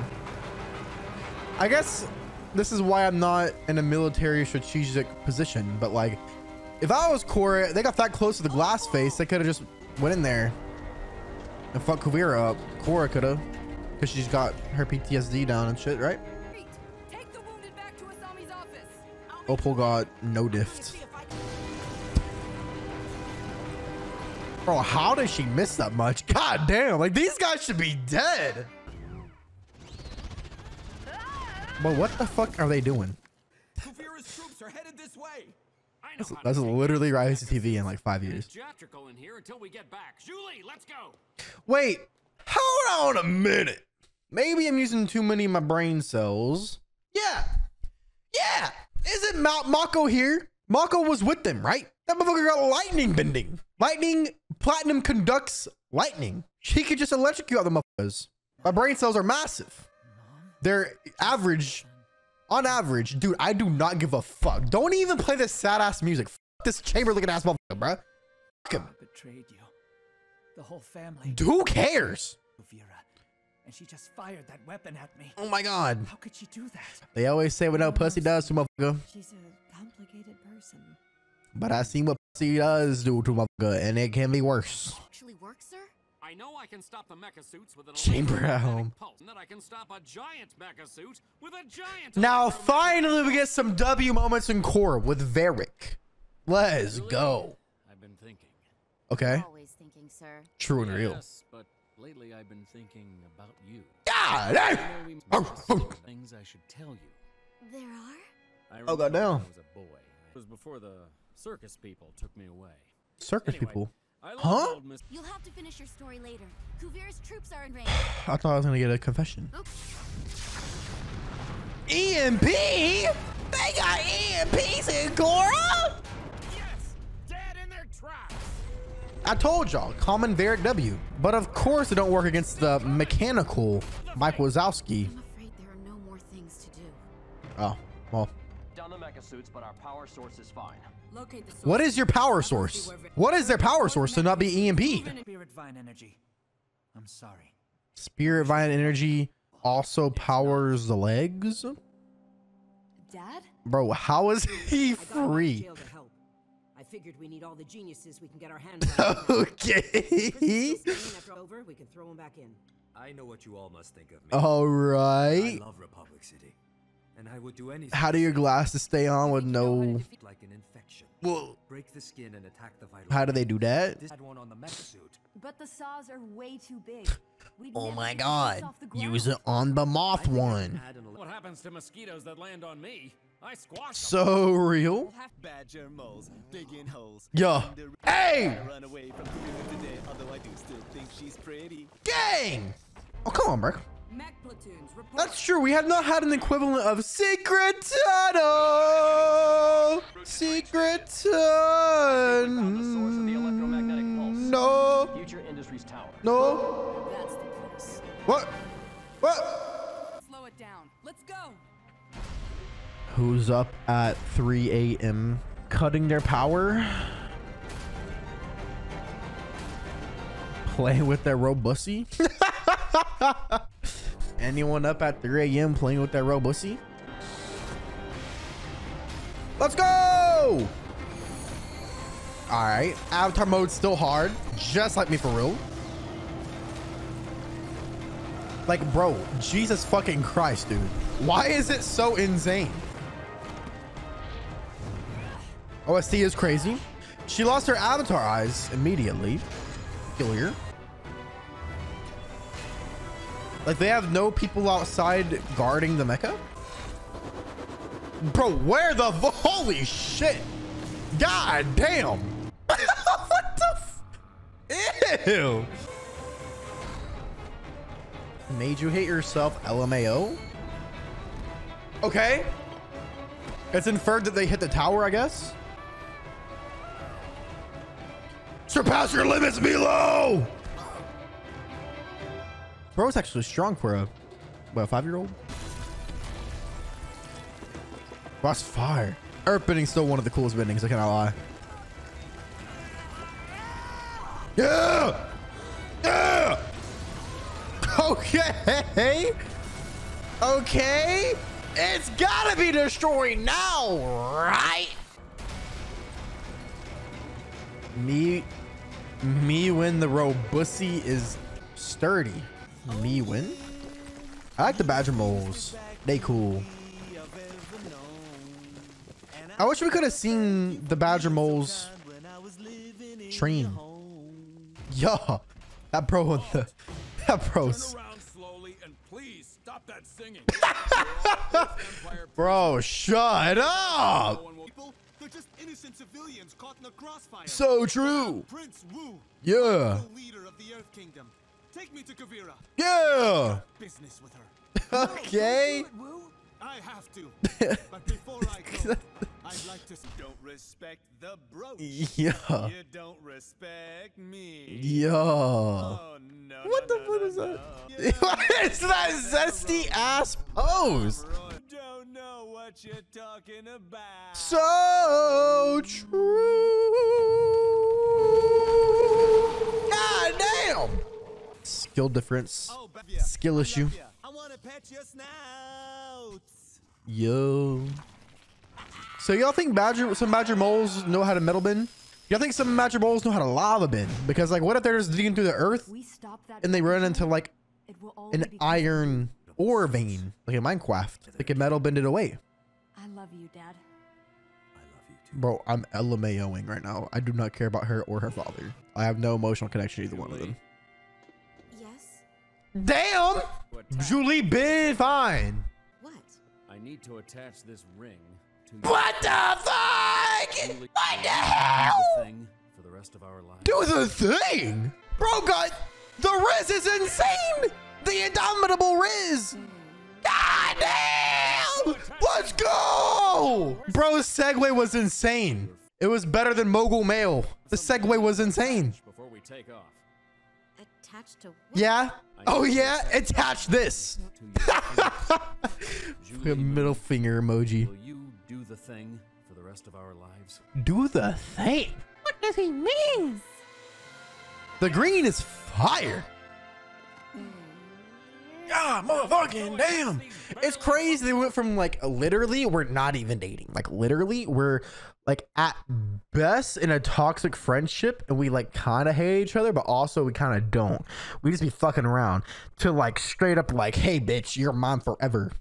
I guess. This is why I'm not in a military strategic position, but like if I was Korra, they got that close to the glass face, they could have just went in there and fucked Kuvira up. Korra could have, because she's got her P T S D down and shit, right? Take the wounded back to Asami's office. Opal got no diff. Bro, how did she miss that much? God damn, like these guys should be dead. But what the fuck are they doing? Kuvira's troops are headed this way. I know that's that's literally Rise to T V in like five years. In here until we get back. Zhu Li, let's go. Wait, hold on a minute. Maybe I'm using too many of my brain cells. Yeah, yeah. Isn't Mount Mako here? Mako was with them, right? That motherfucker got lightning bending. Lightning, platinum conducts lightning. She could just electrocute other motherfuckers. My brain cells are massive. They're average, on average. Dude, I do not give a fuck. Don't even play this sad ass music. Fuck this chamber looking ass motherfucker, bro. Fuck him. Betrayed you. The whole family. Who cares? And she just fired that weapon at me. Oh my god. How could she do that? They always say what no pussy does to motherfucker. She's a complicated person. But I seen what pussy does do to motherfucker, and it can be worse. Actually works, sir? I know I can stop the mecha suits with an chamber at home. And that I can stop a giant mecha suit with a giant. Now finally we get some W moments in Korra with Varrick. Let's go. I've been thinking. Okay. Always thinking, sir. True and real. Yes, but lately I've been thinking about you. God, I things I should tell you. There are? I oh god damn. I was a boy. It was before the circus people took me away. Circus anyway, people? Huh? You'll have to finish your story later. Kuvira's troops are in range. I thought I was gonna get a confession. Oops. E M P? They got E M Ps in Korra? Yes! Dead in their tracks! I told y'all, common Varrick W. But of course it don't work against the mechanical Mike Wazowski. I'm afraid there are no more things to do. Oh, well. Down the mecha suits, but our power source is fine. Locate the source. What is your power source? What is their power source to not be E M P'd? Spirit Vine Energy. I'm sorry. Spirit Vine Energy also powers the legs? Dad? Bro, how is he free? I figured we need all the geniuses we can get our hands on. Okay. Over, we can throw them back in. I know what you all must think of me. All right. I love Republic City. And I would do anything. How do your glasses stay on with no like an infection? Well, break the skin and attack the vital. How do they do that? This had one on the mecha suit. But the saws are way too big. Oh my god. Use it on the moth one. What happens to mosquitoes that land on me? I squash so them. Real. Badger moles, big in holes. Yeah. Hey! Run away from today, although I do still think she's pretty. Gang! Oh, come on, bro. That's true. We have not had an equivalent of secret tunnel. Secret tunnel. No. Future Industries Tower. No. That's the place. What? What? Slow it down. Let's go. Who's up at three A M cutting their power? Playing with their robussy? Anyone up at three A M playing with their robussy? Let's go! Alright, avatar mode's still hard. Just like me for real. Like, bro, Jesus fucking Christ, dude. Why is it so insane? O S T is crazy. She lost her avatar eyes immediately. Peculiar. Like, they have no people outside guarding the mecha? Bro, where the... Holy shit. God damn. What the... F Ew. Made you hate yourself, L M A O? Okay. It's inferred that they hit the tower, I guess. Surpass your limits, Meelo! Bro, it's actually strong for a, what, a five-year-old? That's fire. Earth bending's still one of the coolest bendings, I cannot lie. Yeah! Yeah! Okay! Okay! It's gotta be destroyed now, right? Me... Me when the robussy is sturdy. Me win. I like the badger moles. They cool. I wish we could have seen the badger moles train. Yeah, that bro on the that bros. Bro, shut up. So true. Prince Wu. Yeah. Leader of the Earth Kingdom. Take me to Kuvira. Yeah. Business with her. Okay. I have to. But before I go, I'd like to don't respect the brooch. Yeah. You don't respect me. Yo. Oh, no, what no, the no, fuck no, is that? No. It's that zesty ass pose. Don't know what you're talking about. So true. God damn. Skill difference. Oh, skill issue. I want to pet your snouts. Yo. So y'all think badger, some badger moles know how to metal bend? Y'all think some badger moles know how to lava bend? Because like, what if they're just digging through the earth and they run into like an iron ore vein, like in Minecraft? They can metal bend it away. I love you, Dad. I love you too. Bro, I'm LMAOing right now. I do not care about her or her father. I have no emotional connection to either one of them. Damn! Zhu Li been fine. What? I need to attach this ring to what the fuck? What the hell? For the rest of our lives. Do the thing! Bro, God, the Riz is insane! The indomitable Riz! God damn! Let's go! Bro's segue was insane. It was better than Mogul Mail. The segue was insane. Before we take off. Attached to what? Yeah. Oh yeah, attach this. Middle finger emoji. Will you do the thing for the rest of our lives? Do the thing? What does he mean? The green is fire. Ah, motherfucking damn. It's crazy. They went from like literally we're not even dating. Like literally we're like at best in a toxic friendship and we like kind of hate each other, but also we kind of don't. We just be fucking around to like straight up like, hey bitch, you're mine forever.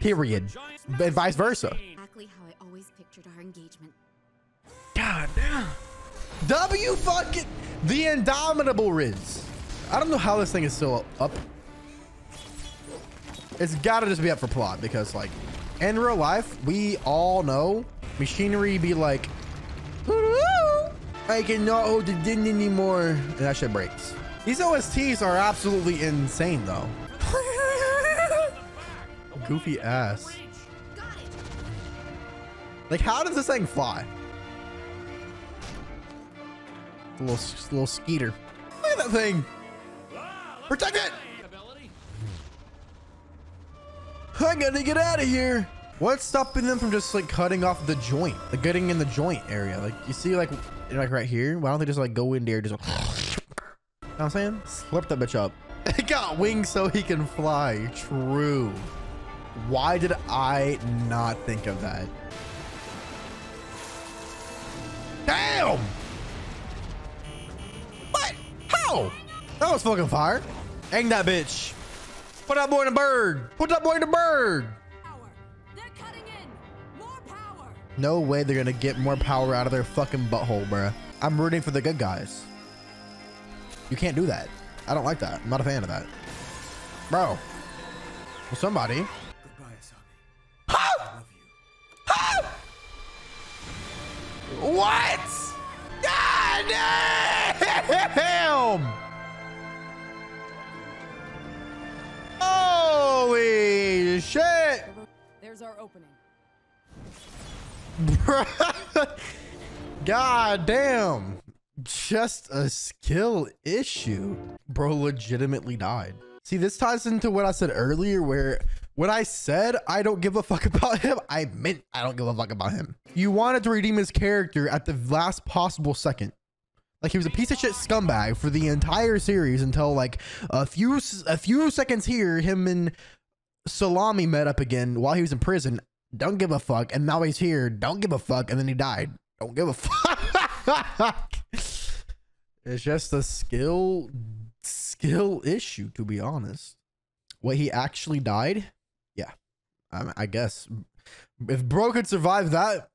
Period. And vice versa. Exactly how I always pictured our engagement. God damn. W fucking the indomitable Riz. I don't know how this thing is still up. It's gotta just be up for plot because like in real life, we all know machinery be like, I cannot hold the din anymore. And that shit breaks. These O S Ts are absolutely insane though. Goofy ass. Like how does this thing fly? It's a little, it's a little skeeter. Look at that thing. Protect it. I gotta get out of here. What's stopping them from just like cutting off the joint, the like, getting in the joint area? Like you see like like right here, why don't they just like go in there, just like, you know what I'm saying? Slurp that bitch up. It got wings so he can fly. True. Why did I not think of that? Damn. What? How? That was fucking fire. Hang that bitch. Put that boy in the bird. Put that boy in the bird. They're cutting in. More power. No way they're going to get more power out of their fucking butthole, bruh. I'm rooting for the good guys. You can't do that. I don't like that. I'm not a fan of that. Bro. Well, somebody. Goodbye, Asami. Huh? I love you. Huh? What? God damn! Holy shit! There's our opening. God damn. Just a skill issue. Bro legitimately died. See, this ties into what I said earlier where when I said I don't give a fuck about him, I meant I don't give a fuck about him. You wanted to redeem his character at the last possible second. Like he was a piece of shit scumbag for the entire series until like a few a few seconds here, him and Salami met up again while he was in prison. Don't give a fuck. And now he's here. Don't give a fuck. And then he died. Don't give a fuck. It's just a skill skill issue, to be honest. What, he actually died? Yeah, I, I guess if bro could survive that,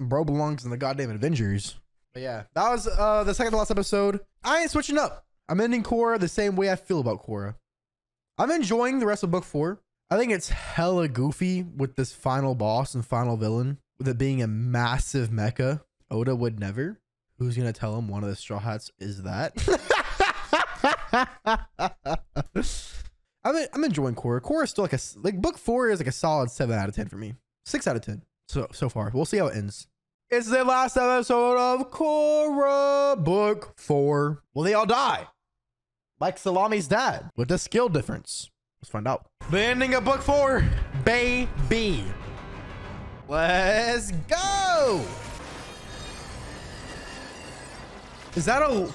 bro belongs in the goddamn Avengers. But yeah, that was uh, the second to last episode. I ain't switching up. I'm ending Korra the same way I feel about Korra. I'm enjoying the rest of book four. I think it's hella goofy with this final boss and final villain. With it being a massive mecha. Oda would never. Who's going to tell him one of the Straw Hats is that? I'm I'm enjoying Korra. Korra's still like a like book four is like a solid seven out of ten for me. Six out of ten so so far. We'll see how it ends. It's the last episode of Korra book four. Will they all die? Like Salami's dad with the skill difference. Let's find out. The ending of book four, baby. Let's go. Is that a,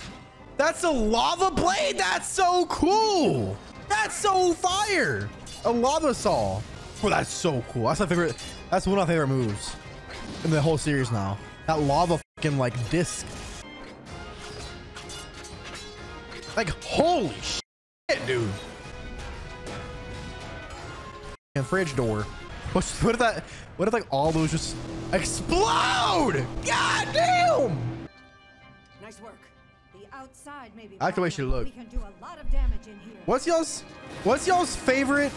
that's a lava blade? That's so cool. That's so fire. A lava saw. Oh, that's so cool. That's my favorite. That's one of my favorite moves in the whole series now. That lava fucking like disc. Like, holy shit, dude. And fridge door. What's, what if that, what if like all those just explode? God damn! Nice work. The outside maybe. I like the way she looked. What's y'all's, what's y'all's favorite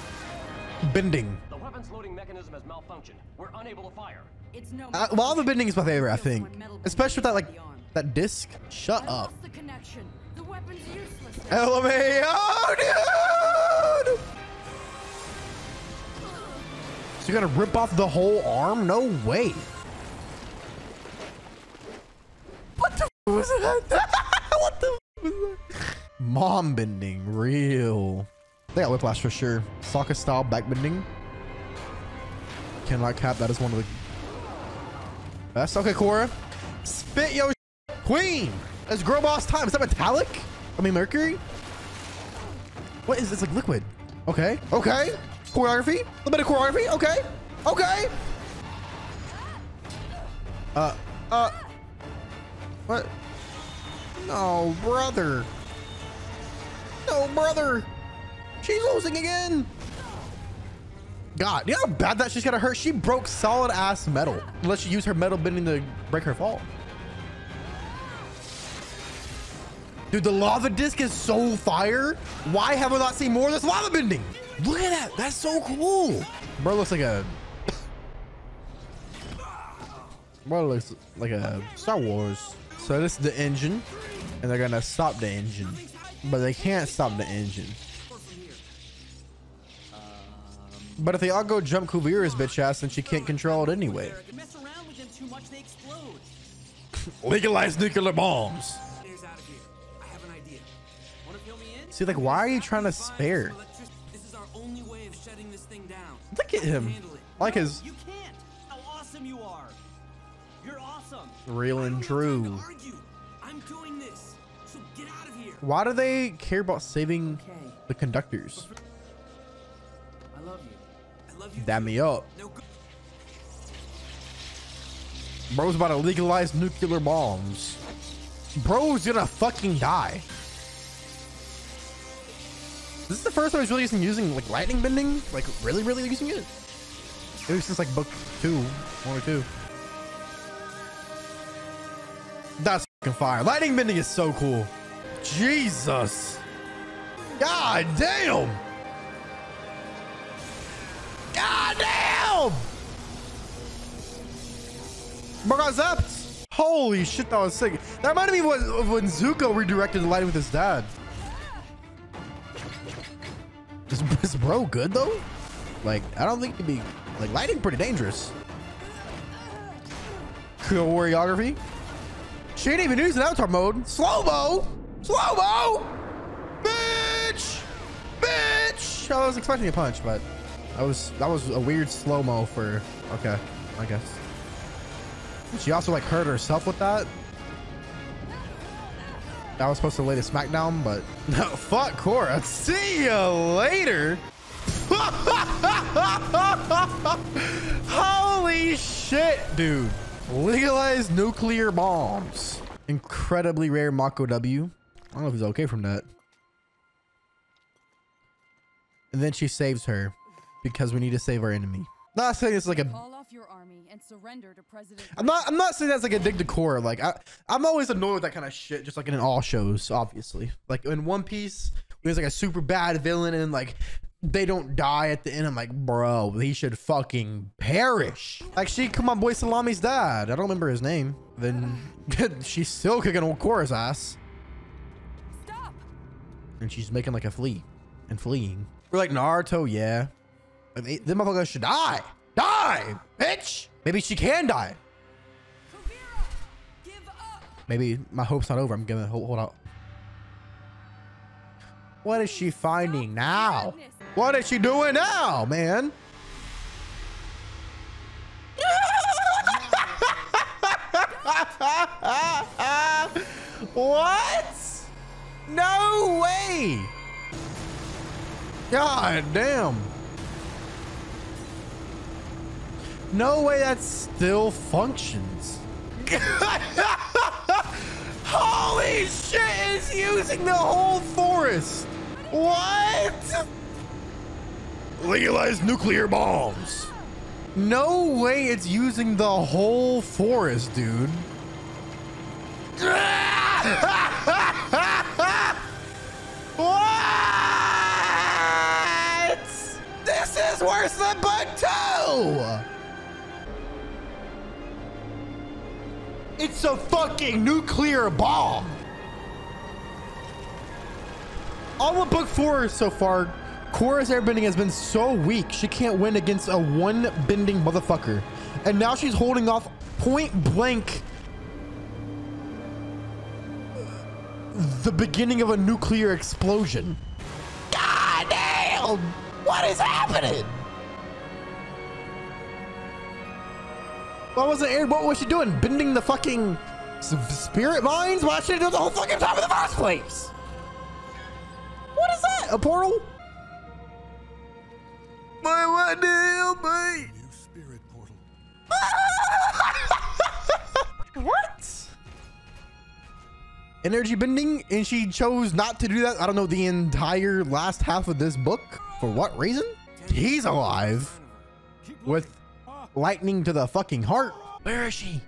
bending? The weapons loading mechanism has malfunctioned. We're unable to fire. It's no. Uh, well, all the bending is my favorite, I think. Especially with that like that disc. Shut I up. The connection. The weapon's useless. L M A O, oh, dude. So you're gonna rip off the whole arm? No way. What the f was that? What the f was that? Mom bending, real. They got whiplash for sure. Sokka style back bending. Cannot cap that as one of the. That's okay, Korra. Spit yo queen. It's Girl Boss time. Is that metallic? I mean mercury. What is this? Like liquid. Okay. Okay. Choreography, a little bit of choreography. Okay, okay. Uh, uh, what? No, brother. No, brother. She's losing again. God, you know how bad that she's gonna hurt. She broke solid ass metal. Unless she used her metal bending to break her fall. Dude, the lava disc is so fire. Why have we not seen more of this lava bending? Look at that. That's so cool. Bro looks like a... Bro looks like a Star Wars. So this is the engine. And they're going to stop the engine. But they can't stop the engine. But if they all go jump Kuvira's bitch ass, then she can't control it anyway. Legalize nuclear bombs. See, like, why are you trying to spare? Look at him. I like his. You can't. How awesome you are. You're awesome. Real and true. I'm doing this. So get out of here. Why do they care about saving okay. the conductors? I love you. I love you. Damn me up. No Bro's about to legalize nuclear bombs. Bro's gonna fucking die. This is the first time he's really using, using like lightning bending, like really, really using it. It was just like book two, one or two. That's fucking fire. Lightning bending is so cool. Jesus. God damn. God damn. Bro got zapped. Holy shit, that was sick. That might have been when, when Zuko redirected the lighting with his dad. Is, is bro good though? Like, I don't think it'd be like lighting pretty dangerous. Choreography. She ain't even using Avatar mode. Slow-mo! Slow-mo! Bitch! Bitch! I was expecting a punch, but I was that was a weird slow-mo for okay, I guess. She also like hurt herself with that. I was supposed to lay the smackdown, but no, fuck Korra. See you later. Holy shit, dude. Legalized nuclear bombs. Incredibly rare Mako W. I don't know if he's okay from that. And then she saves her because we need to save our enemy. Not saying it's like a call off your army and surrender to President. I'm not I'm not saying that's like a dig to Korra. Like I I'm always annoyed with that kind of shit, just like in all shows, obviously. Like in One Piece, there's like a super bad villain and like they don't die at the end. I'm like, bro, he should fucking perish. Like she come on boy Salami's dad. I don't remember his name. Then she's still kicking old Korra's ass. Stop. And she's making like a flee and fleeing. We're like Naruto, yeah. Like, they, them motherfuckers should die. Die, bitch. Maybe she can die. Kuvira, give up. Maybe my hope's not over. I'm gonna hold, hold out. What is she finding now? What is she doing now, man? What? No way! God damn! No way that still functions. Holy shit! It's using the whole forest. What? Legalized nuclear bombs. No way it's using the whole forest, dude. What? This is worse than Boruto. It's a fucking nuclear bomb. All of book four so far, Korra's airbending has been so weak, she can't win against a one-bending motherfucker. And now she's holding off point blank the beginning of a nuclear explosion. God damn! What is happening? Why wasn't air? What was she doing? Bending the fucking spirit mines? Why should she do the whole fucking time in the first place? What is that? A portal? My what the hell, mate? New spirit portal. What? Energy bending, and she chose not to do that. I don't know the entire last half of this book for what reason. He's alive with lightning to the fucking heart. Where is she?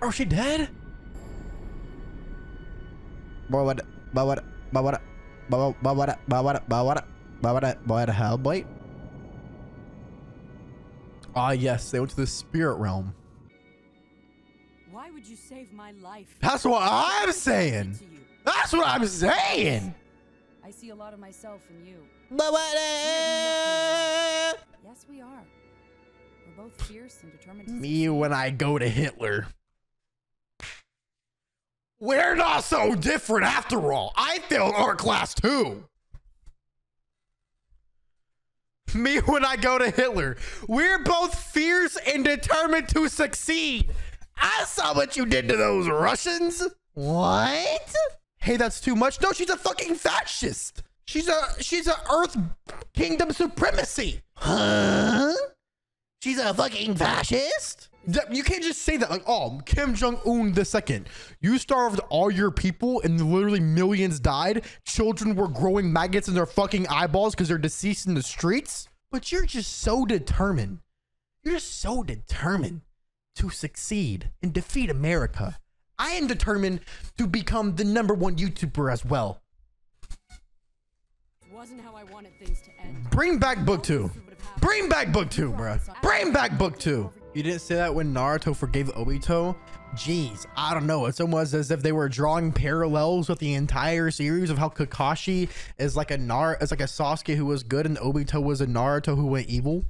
Oh, she dead? Boy, what? Boy, what? Boy, what? Boy, what? Boy, what? Boy, what? Hellblade? Ah, yes, they went to the spirit realm. Why would you save my life? That's what I'm saying. That's what I'm saying. I see a lot of myself in you. But what? Yes, we are. We're both fierce and determined. Me when I go to Hitler. We're not so different after all. I failed art class too. Me when I go to Hitler. We're both fierce and determined to succeed. I saw what you did to those Russians. What? Hey, that's too much. No, she's a fucking fascist. She's a she's a Earth Kingdom supremacy. Huh? She's a fucking fascist? You can't just say that like, oh, Kim Jong-un the second. You starved all your people and literally millions died. Children were growing maggots in their fucking eyeballs because they're deceased in the streets. But you're just so determined. You're so determined to succeed and defeat America. I am determined to become the number one YouTuber as well. Wasn't how I wanted things to end. Bring back book two. Bring back book two, bruh. Bring back book two. You didn't say that when Naruto forgave Obito? Jeez, I don't know. It's almost as if they were drawing parallels with the entire series of how Kakashi is like a Nar it's like a Sasuke who was good and Obito was a Naruto who went evil.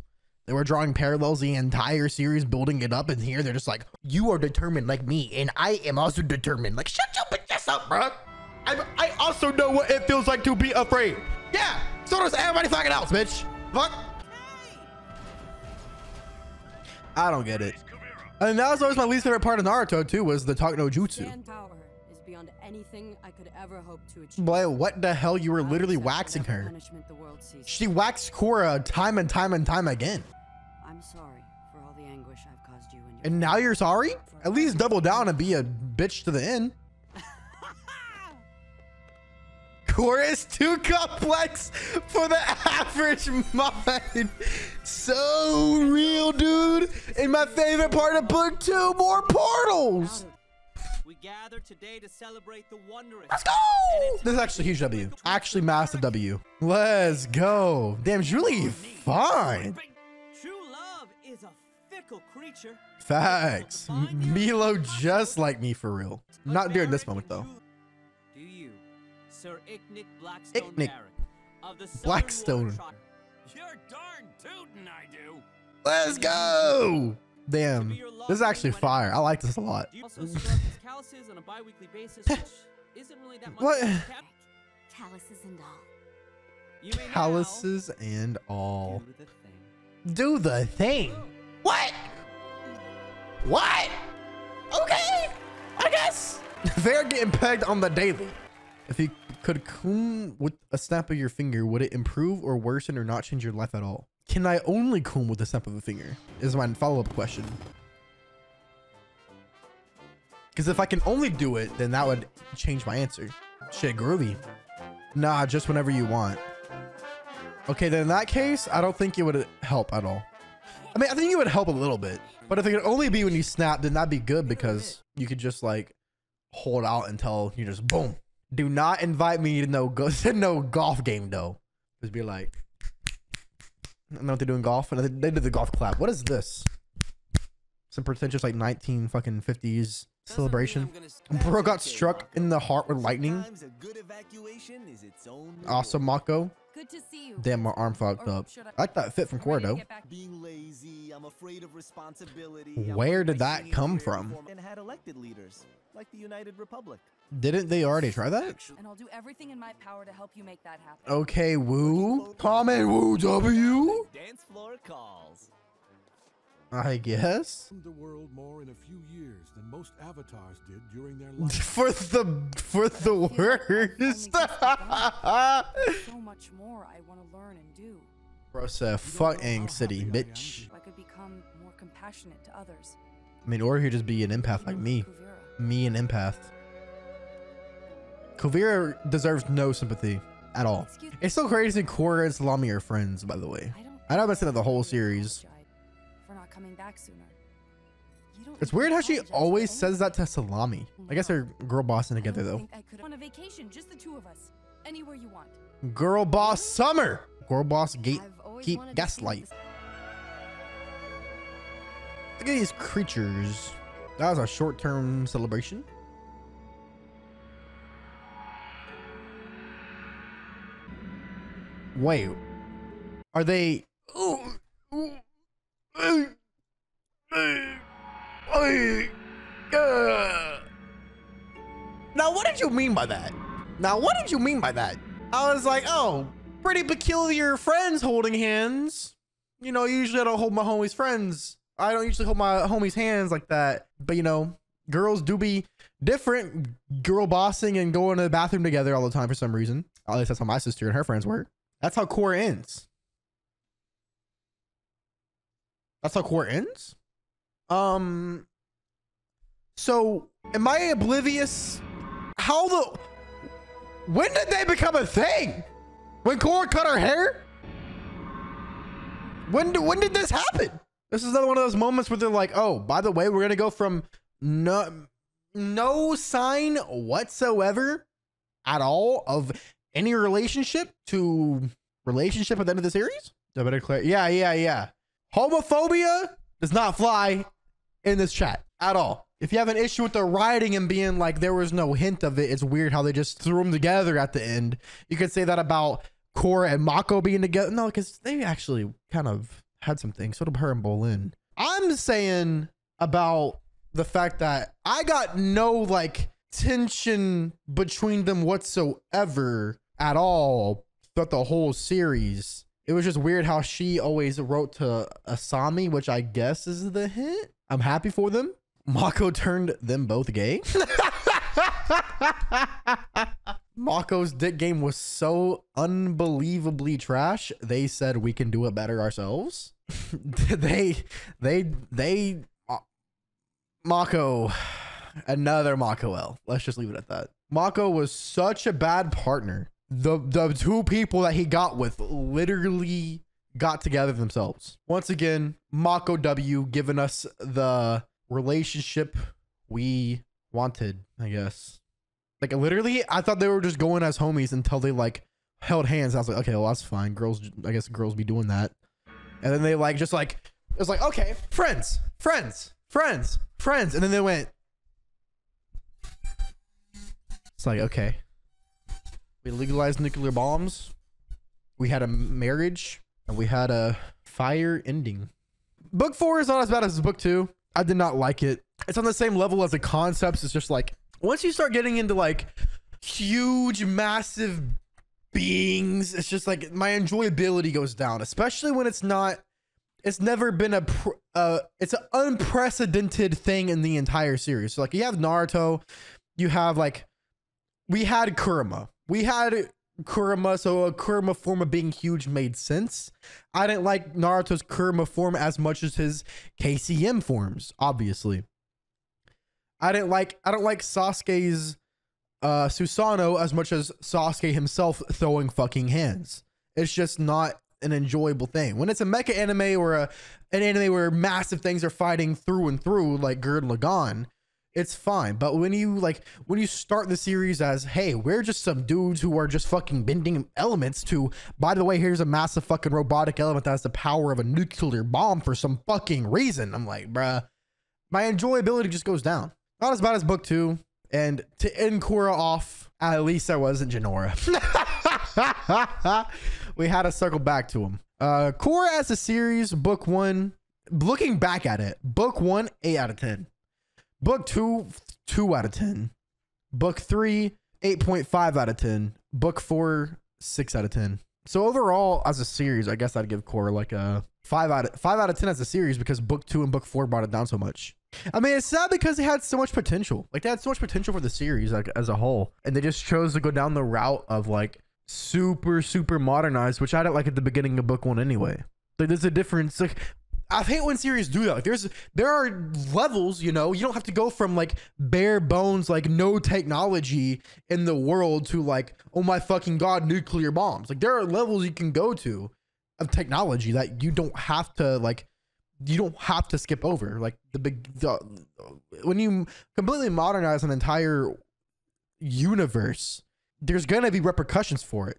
They were drawing parallels the entire series, building it up, and here they're just like, you are determined like me, and I am also determined. Like, shut your bitch ass up, bruh. I, I also know what it feels like to be afraid. Yeah, so does everybody fucking else, bitch. Fuck. I don't get it. And that was always my least favorite part of Naruto too, was the talk no jutsu. Boy, what the hell? You were literally waxing her. She waxed Korra time and time and time again. I'm sorry for all the anguish I've caused you. And now you're sorry? At least double down and be a bitch to the end. Korra is too complex for the average mind. So real, dude. And my favorite part of book two, more portals. We gather today to celebrate the wondrous. Let's go. This is actually a huge W. Actually, massive W. Let's go. Damn, Zhu Li, fine. True love is a fickle creature. Facts. Meelo just like me for real. Not during this moment though. Sir Icknick Blackstone Barrick, of the Blackstone. You're darn tootin', I do. Let's go. Damn, this is actually fire. I like this a lot. What? Calluses and all. Calluses and all. Do the thing. What? What? Okay, I guess. They're getting pegged on the daily. If you could coom with a snap of your finger, would it improve or worsen or not change your life at all? Can I only coom with a snap of a finger? Is my follow-up question. Because if I can only do it, then that would change my answer. Shit, groovy. Nah, just whenever you want. Okay, then in that case, I don't think it would help at all. I mean, I think it would help a little bit. But if it could only be when you snap, then that'd be good because you could just like hold out until you just boom. Do not invite me to no, go to no golf game, though. Just be like, I don't know what they do in golf. They did the golf clap. What is this? Some pretentious like nineteen fucking fifties celebration. Bro got struck in the heart with lightning. Awesome, Mako. Good to see you. Damn, my arm fogged up. I like that fit from Korra, though. Being lazy, I'm afraid of responsibility. Where did that come from? And had elected leaders like the United Republic. Didn't they already try that? And I'll do everything in my power to help you make that happen. Okay, Woo. Comment Woo W. Dance floor calls. I guess. The world more in a few years than most avatars did during their life. For the for the worst. So much more I want to learn and do. Bro, it's a fucking city, bitch. I could become more compassionate to others. I mean, or he'd just be an empath like me. Me an empath. Kuvira deserves no sympathy at all. It's so crazy Korra and Salami are friends, by the way. I know I've been saying that the whole series. Coming back sooner. You don't it's weird how she always says that to Salami. I guess they're girl bossing together though. I could on a vacation, just the two of us. Anywhere you want. Girl boss summer. Girl boss gate keep gaslight. Look at these creatures. That was a short-term celebration. Wait. Are they ooh, ooh, ooh. Now, what did you mean by that? Now, what did you mean by that? I was like, oh, pretty peculiar friends holding hands. You know, usually I don't hold my homies' friends. I don't usually hold my homies' hands like that. But, you know, girls do be different. Girl bossing and going to the bathroom together all the time for some reason. At least that's how my sister and her friends were. That's how Korra ends. That's how Korra ends? Um, so am I oblivious? How the, when did they become a thing? When Korra cut her hair? When, do, when did this happen? This is another one of those moments where they're like, oh, by the way, we're going to go from no, no sign whatsoever at all of any relationship to relationship at the end of the series. I better clear. Yeah, yeah, yeah. Homophobia does not fly in this chat at all. If you have an issue with the writing and being like, there was no hint of it. It's weird how they just threw them together at the end. You could say that about Korra and Mako being together. No, because they actually kind of had some things. So did her and Bolin. I'm saying about the fact that I got no like tension between them whatsoever at all throughout the whole series. It was just weird how she always wrote to Asami, which I guess is the hint. I'm happy for them. Mako turned them both gay. Mako's dick game was so unbelievably trash. They said we can do it better ourselves. they, they, they, uh, Mako, another Mako L. Let's just leave it at that. Mako was such a bad partner. The, the two people that he got with literally got together themselves. Once again, Mako W giving us the relationship we wanted, I guess. Like literally, I thought they were just going as homies until they like held hands. I was like, okay, well, that's fine. Girls, I guess girls be doing that. And then they like, just like, it was like, okay, friends, friends, friends, friends. And then they went. It's like, okay. We legalized nuclear bombs. we had a marriage, and we had a fire ending. Book four is not as bad as book two. I did not like it. It's on the same level as the concepts. It's just like, once you start getting into like huge, massive beings, it's just like my enjoyability goes down, especially when it's not, it's never been a, uh, it's an unprecedented thing in the entire series. So like you have Naruto, you have like, we had Kurama, we had Kurama. So a Kurama form of being huge made sense. I didn't like Naruto's Kurama form as much as his K C M forms, obviously. I didn't like, I don't like Sasuke's uh, Susanoo as much as Sasuke himself throwing fucking hands. It's just not an enjoyable thing. When it's a mecha anime or a, an anime where massive things are fighting through and through, like Gurren Lagann, it's fine. But when you like, when you start the series as, hey, we're just some dudes who are just fucking bending elements to, by the way, here's a massive fucking robotic element that has the power of a nuclear bomb for some fucking reason. I'm like, bruh, my enjoyability just goes down. Not as bad as book two. And to end Korra off, at least I wasn't Jinora. We had to circle back to him. Uh, Korra as a series, book one, looking back at it, book one, eight out of ten. Book two, two out of ten. Book three, eight point five out of ten. Book four, six out of ten. So overall, as a series, I guess I'd give Korra like a five out of ten as a series, because book two and book four brought it down so much. I mean, it's sad because it had so much potential. Like, they had so much potential for the series, like, as a whole. And they just chose to go down the route of, like, super, super modernized, which I didn't like at the beginning of book one anyway. Like, there's a difference. Like, I hate when series do that. Like, there's, there are levels, you know? You don't have to go from, like, bare bones, like, no technology in the world to, like, oh my fucking god, nuclear bombs. Like, there are levels you can go to of technology that you don't have to, like... you don't have to skip over like the big the, when you completely modernize an entire universe, there's gonna be repercussions for it,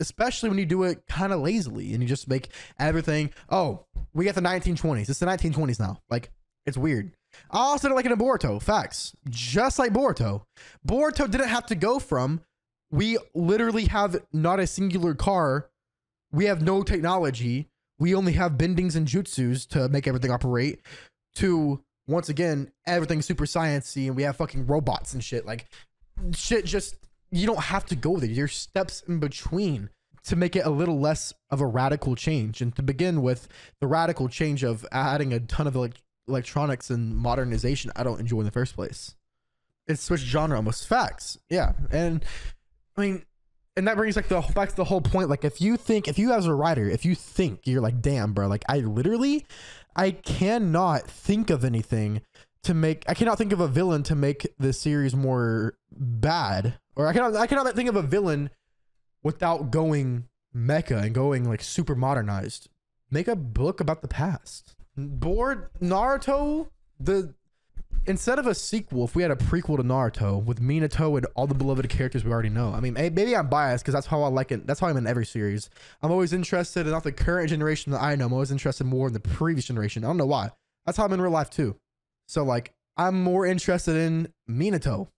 especially when you do it kind of lazily and you just make everything, oh, we got the nineteen twenties, it's the nineteen twenties now. Like, it's weird. I also didn't like it in Boruto. Facts. Just like Boruto, Boruto didn't have to go from, we literally have not a singular car, we have no technology, we only have bendings and jutsus to make everything operate, to, once again, everything's super science-y and we have fucking robots and shit. Like, shit just, you don't have to go there. There's steps in between to make it a little less of a radical change. And to begin with, the radical change of adding a ton of elect electronics and modernization, I don't enjoy in the first place. It's switched genre almost. Facts. Yeah. And, I mean... and that brings like the back to the whole point. Like, if you think, if you as a writer, if you think you're like, damn, bro, like I literally, I cannot think of anything to make, I cannot think of a villain to make this series more bad, or I cannot, I cannot think of a villain without going mecha and going like super modernized. Make a book about the past. Bored Naruto, the, instead of a sequel, if we had a prequel to Naruto with Minato and all the beloved characters we already know. I mean, maybe I'm biased because that's how I like it. That's how I'm in every series. I'm always interested in not the current generation that I know. I'm always interested more in the previous generation. I don't know why. That's how I'm in real life too. So like, I'm more interested in Minato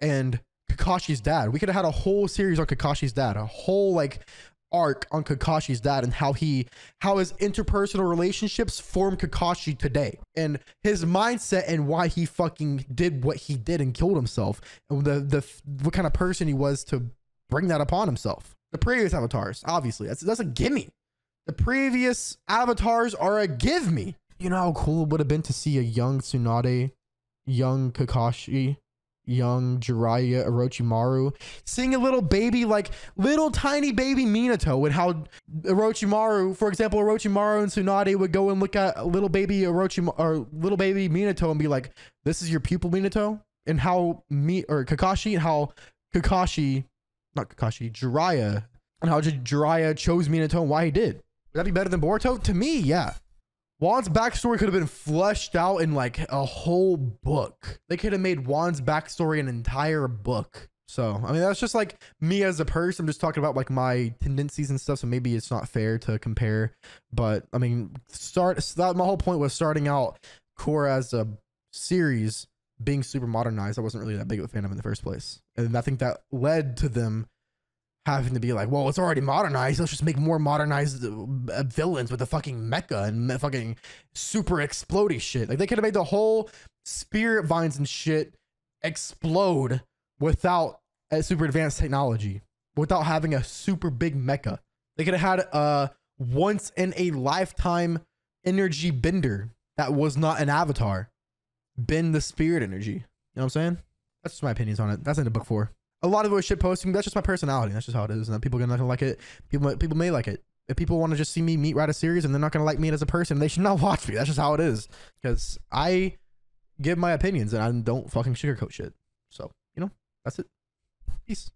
and Kakashi's dad. We could have had a whole series on Kakashi's dad, a whole like arc on Kakashi's dad and how he, how his interpersonal relationships form Kakashi today and his mindset and why he fucking did what he did and killed himself and the the what kind of person he was to bring that upon himself. The previous avatars, obviously, that's that's a gimme. The previous avatars are a give me. You know how cool it would have been to see a young Tsunade, young Kakashi, young Jiraiya, Orochimaru, seeing a little baby, like little tiny baby Minato, and how Orochimaru, for example, Orochimaru and Tsunade would go and look at little baby Orochimaru or little baby Minato and be like, this is your pupil Minato, and how me or Kakashi, and how Kakashi, not Kakashi, Jiraiya, and how Jiraiya chose Minato and why he did. Would that be better than Boruto? To me, yeah. Juan's backstory could have been fleshed out in like a whole book. They could have made Juan's backstory an entire book. So, I mean, that's just like me as a person. I'm just talking about like my tendencies and stuff. So maybe it's not fair to compare, but I mean, start that. My whole point was starting out Korra as a series being super modernized. I wasn't really that big of a fan of in the first place. And I think that led to them having to be like, well, it's already modernized, let's just make more modernized uh, villains with the fucking mecha and me fucking super explodey shit. Like, they could have made the whole spirit vines and shit explode without a super advanced technology, without having a super big mecha. They could have had a once in a lifetime energy bender that was not an avatar, bend the spirit energy. You know what I'm saying? That's just my opinions on it. That's in the book four. A lot of it was shit posting. That's just my personality. That's just how it is. And people are not gonna like it. People, people may like it. If people want to just see me meat ride a series and they're not gonna like me as a person, they should not watch me. That's just how it is. Because I give my opinions and I don't fucking sugarcoat shit. So, you know, that's it. Peace.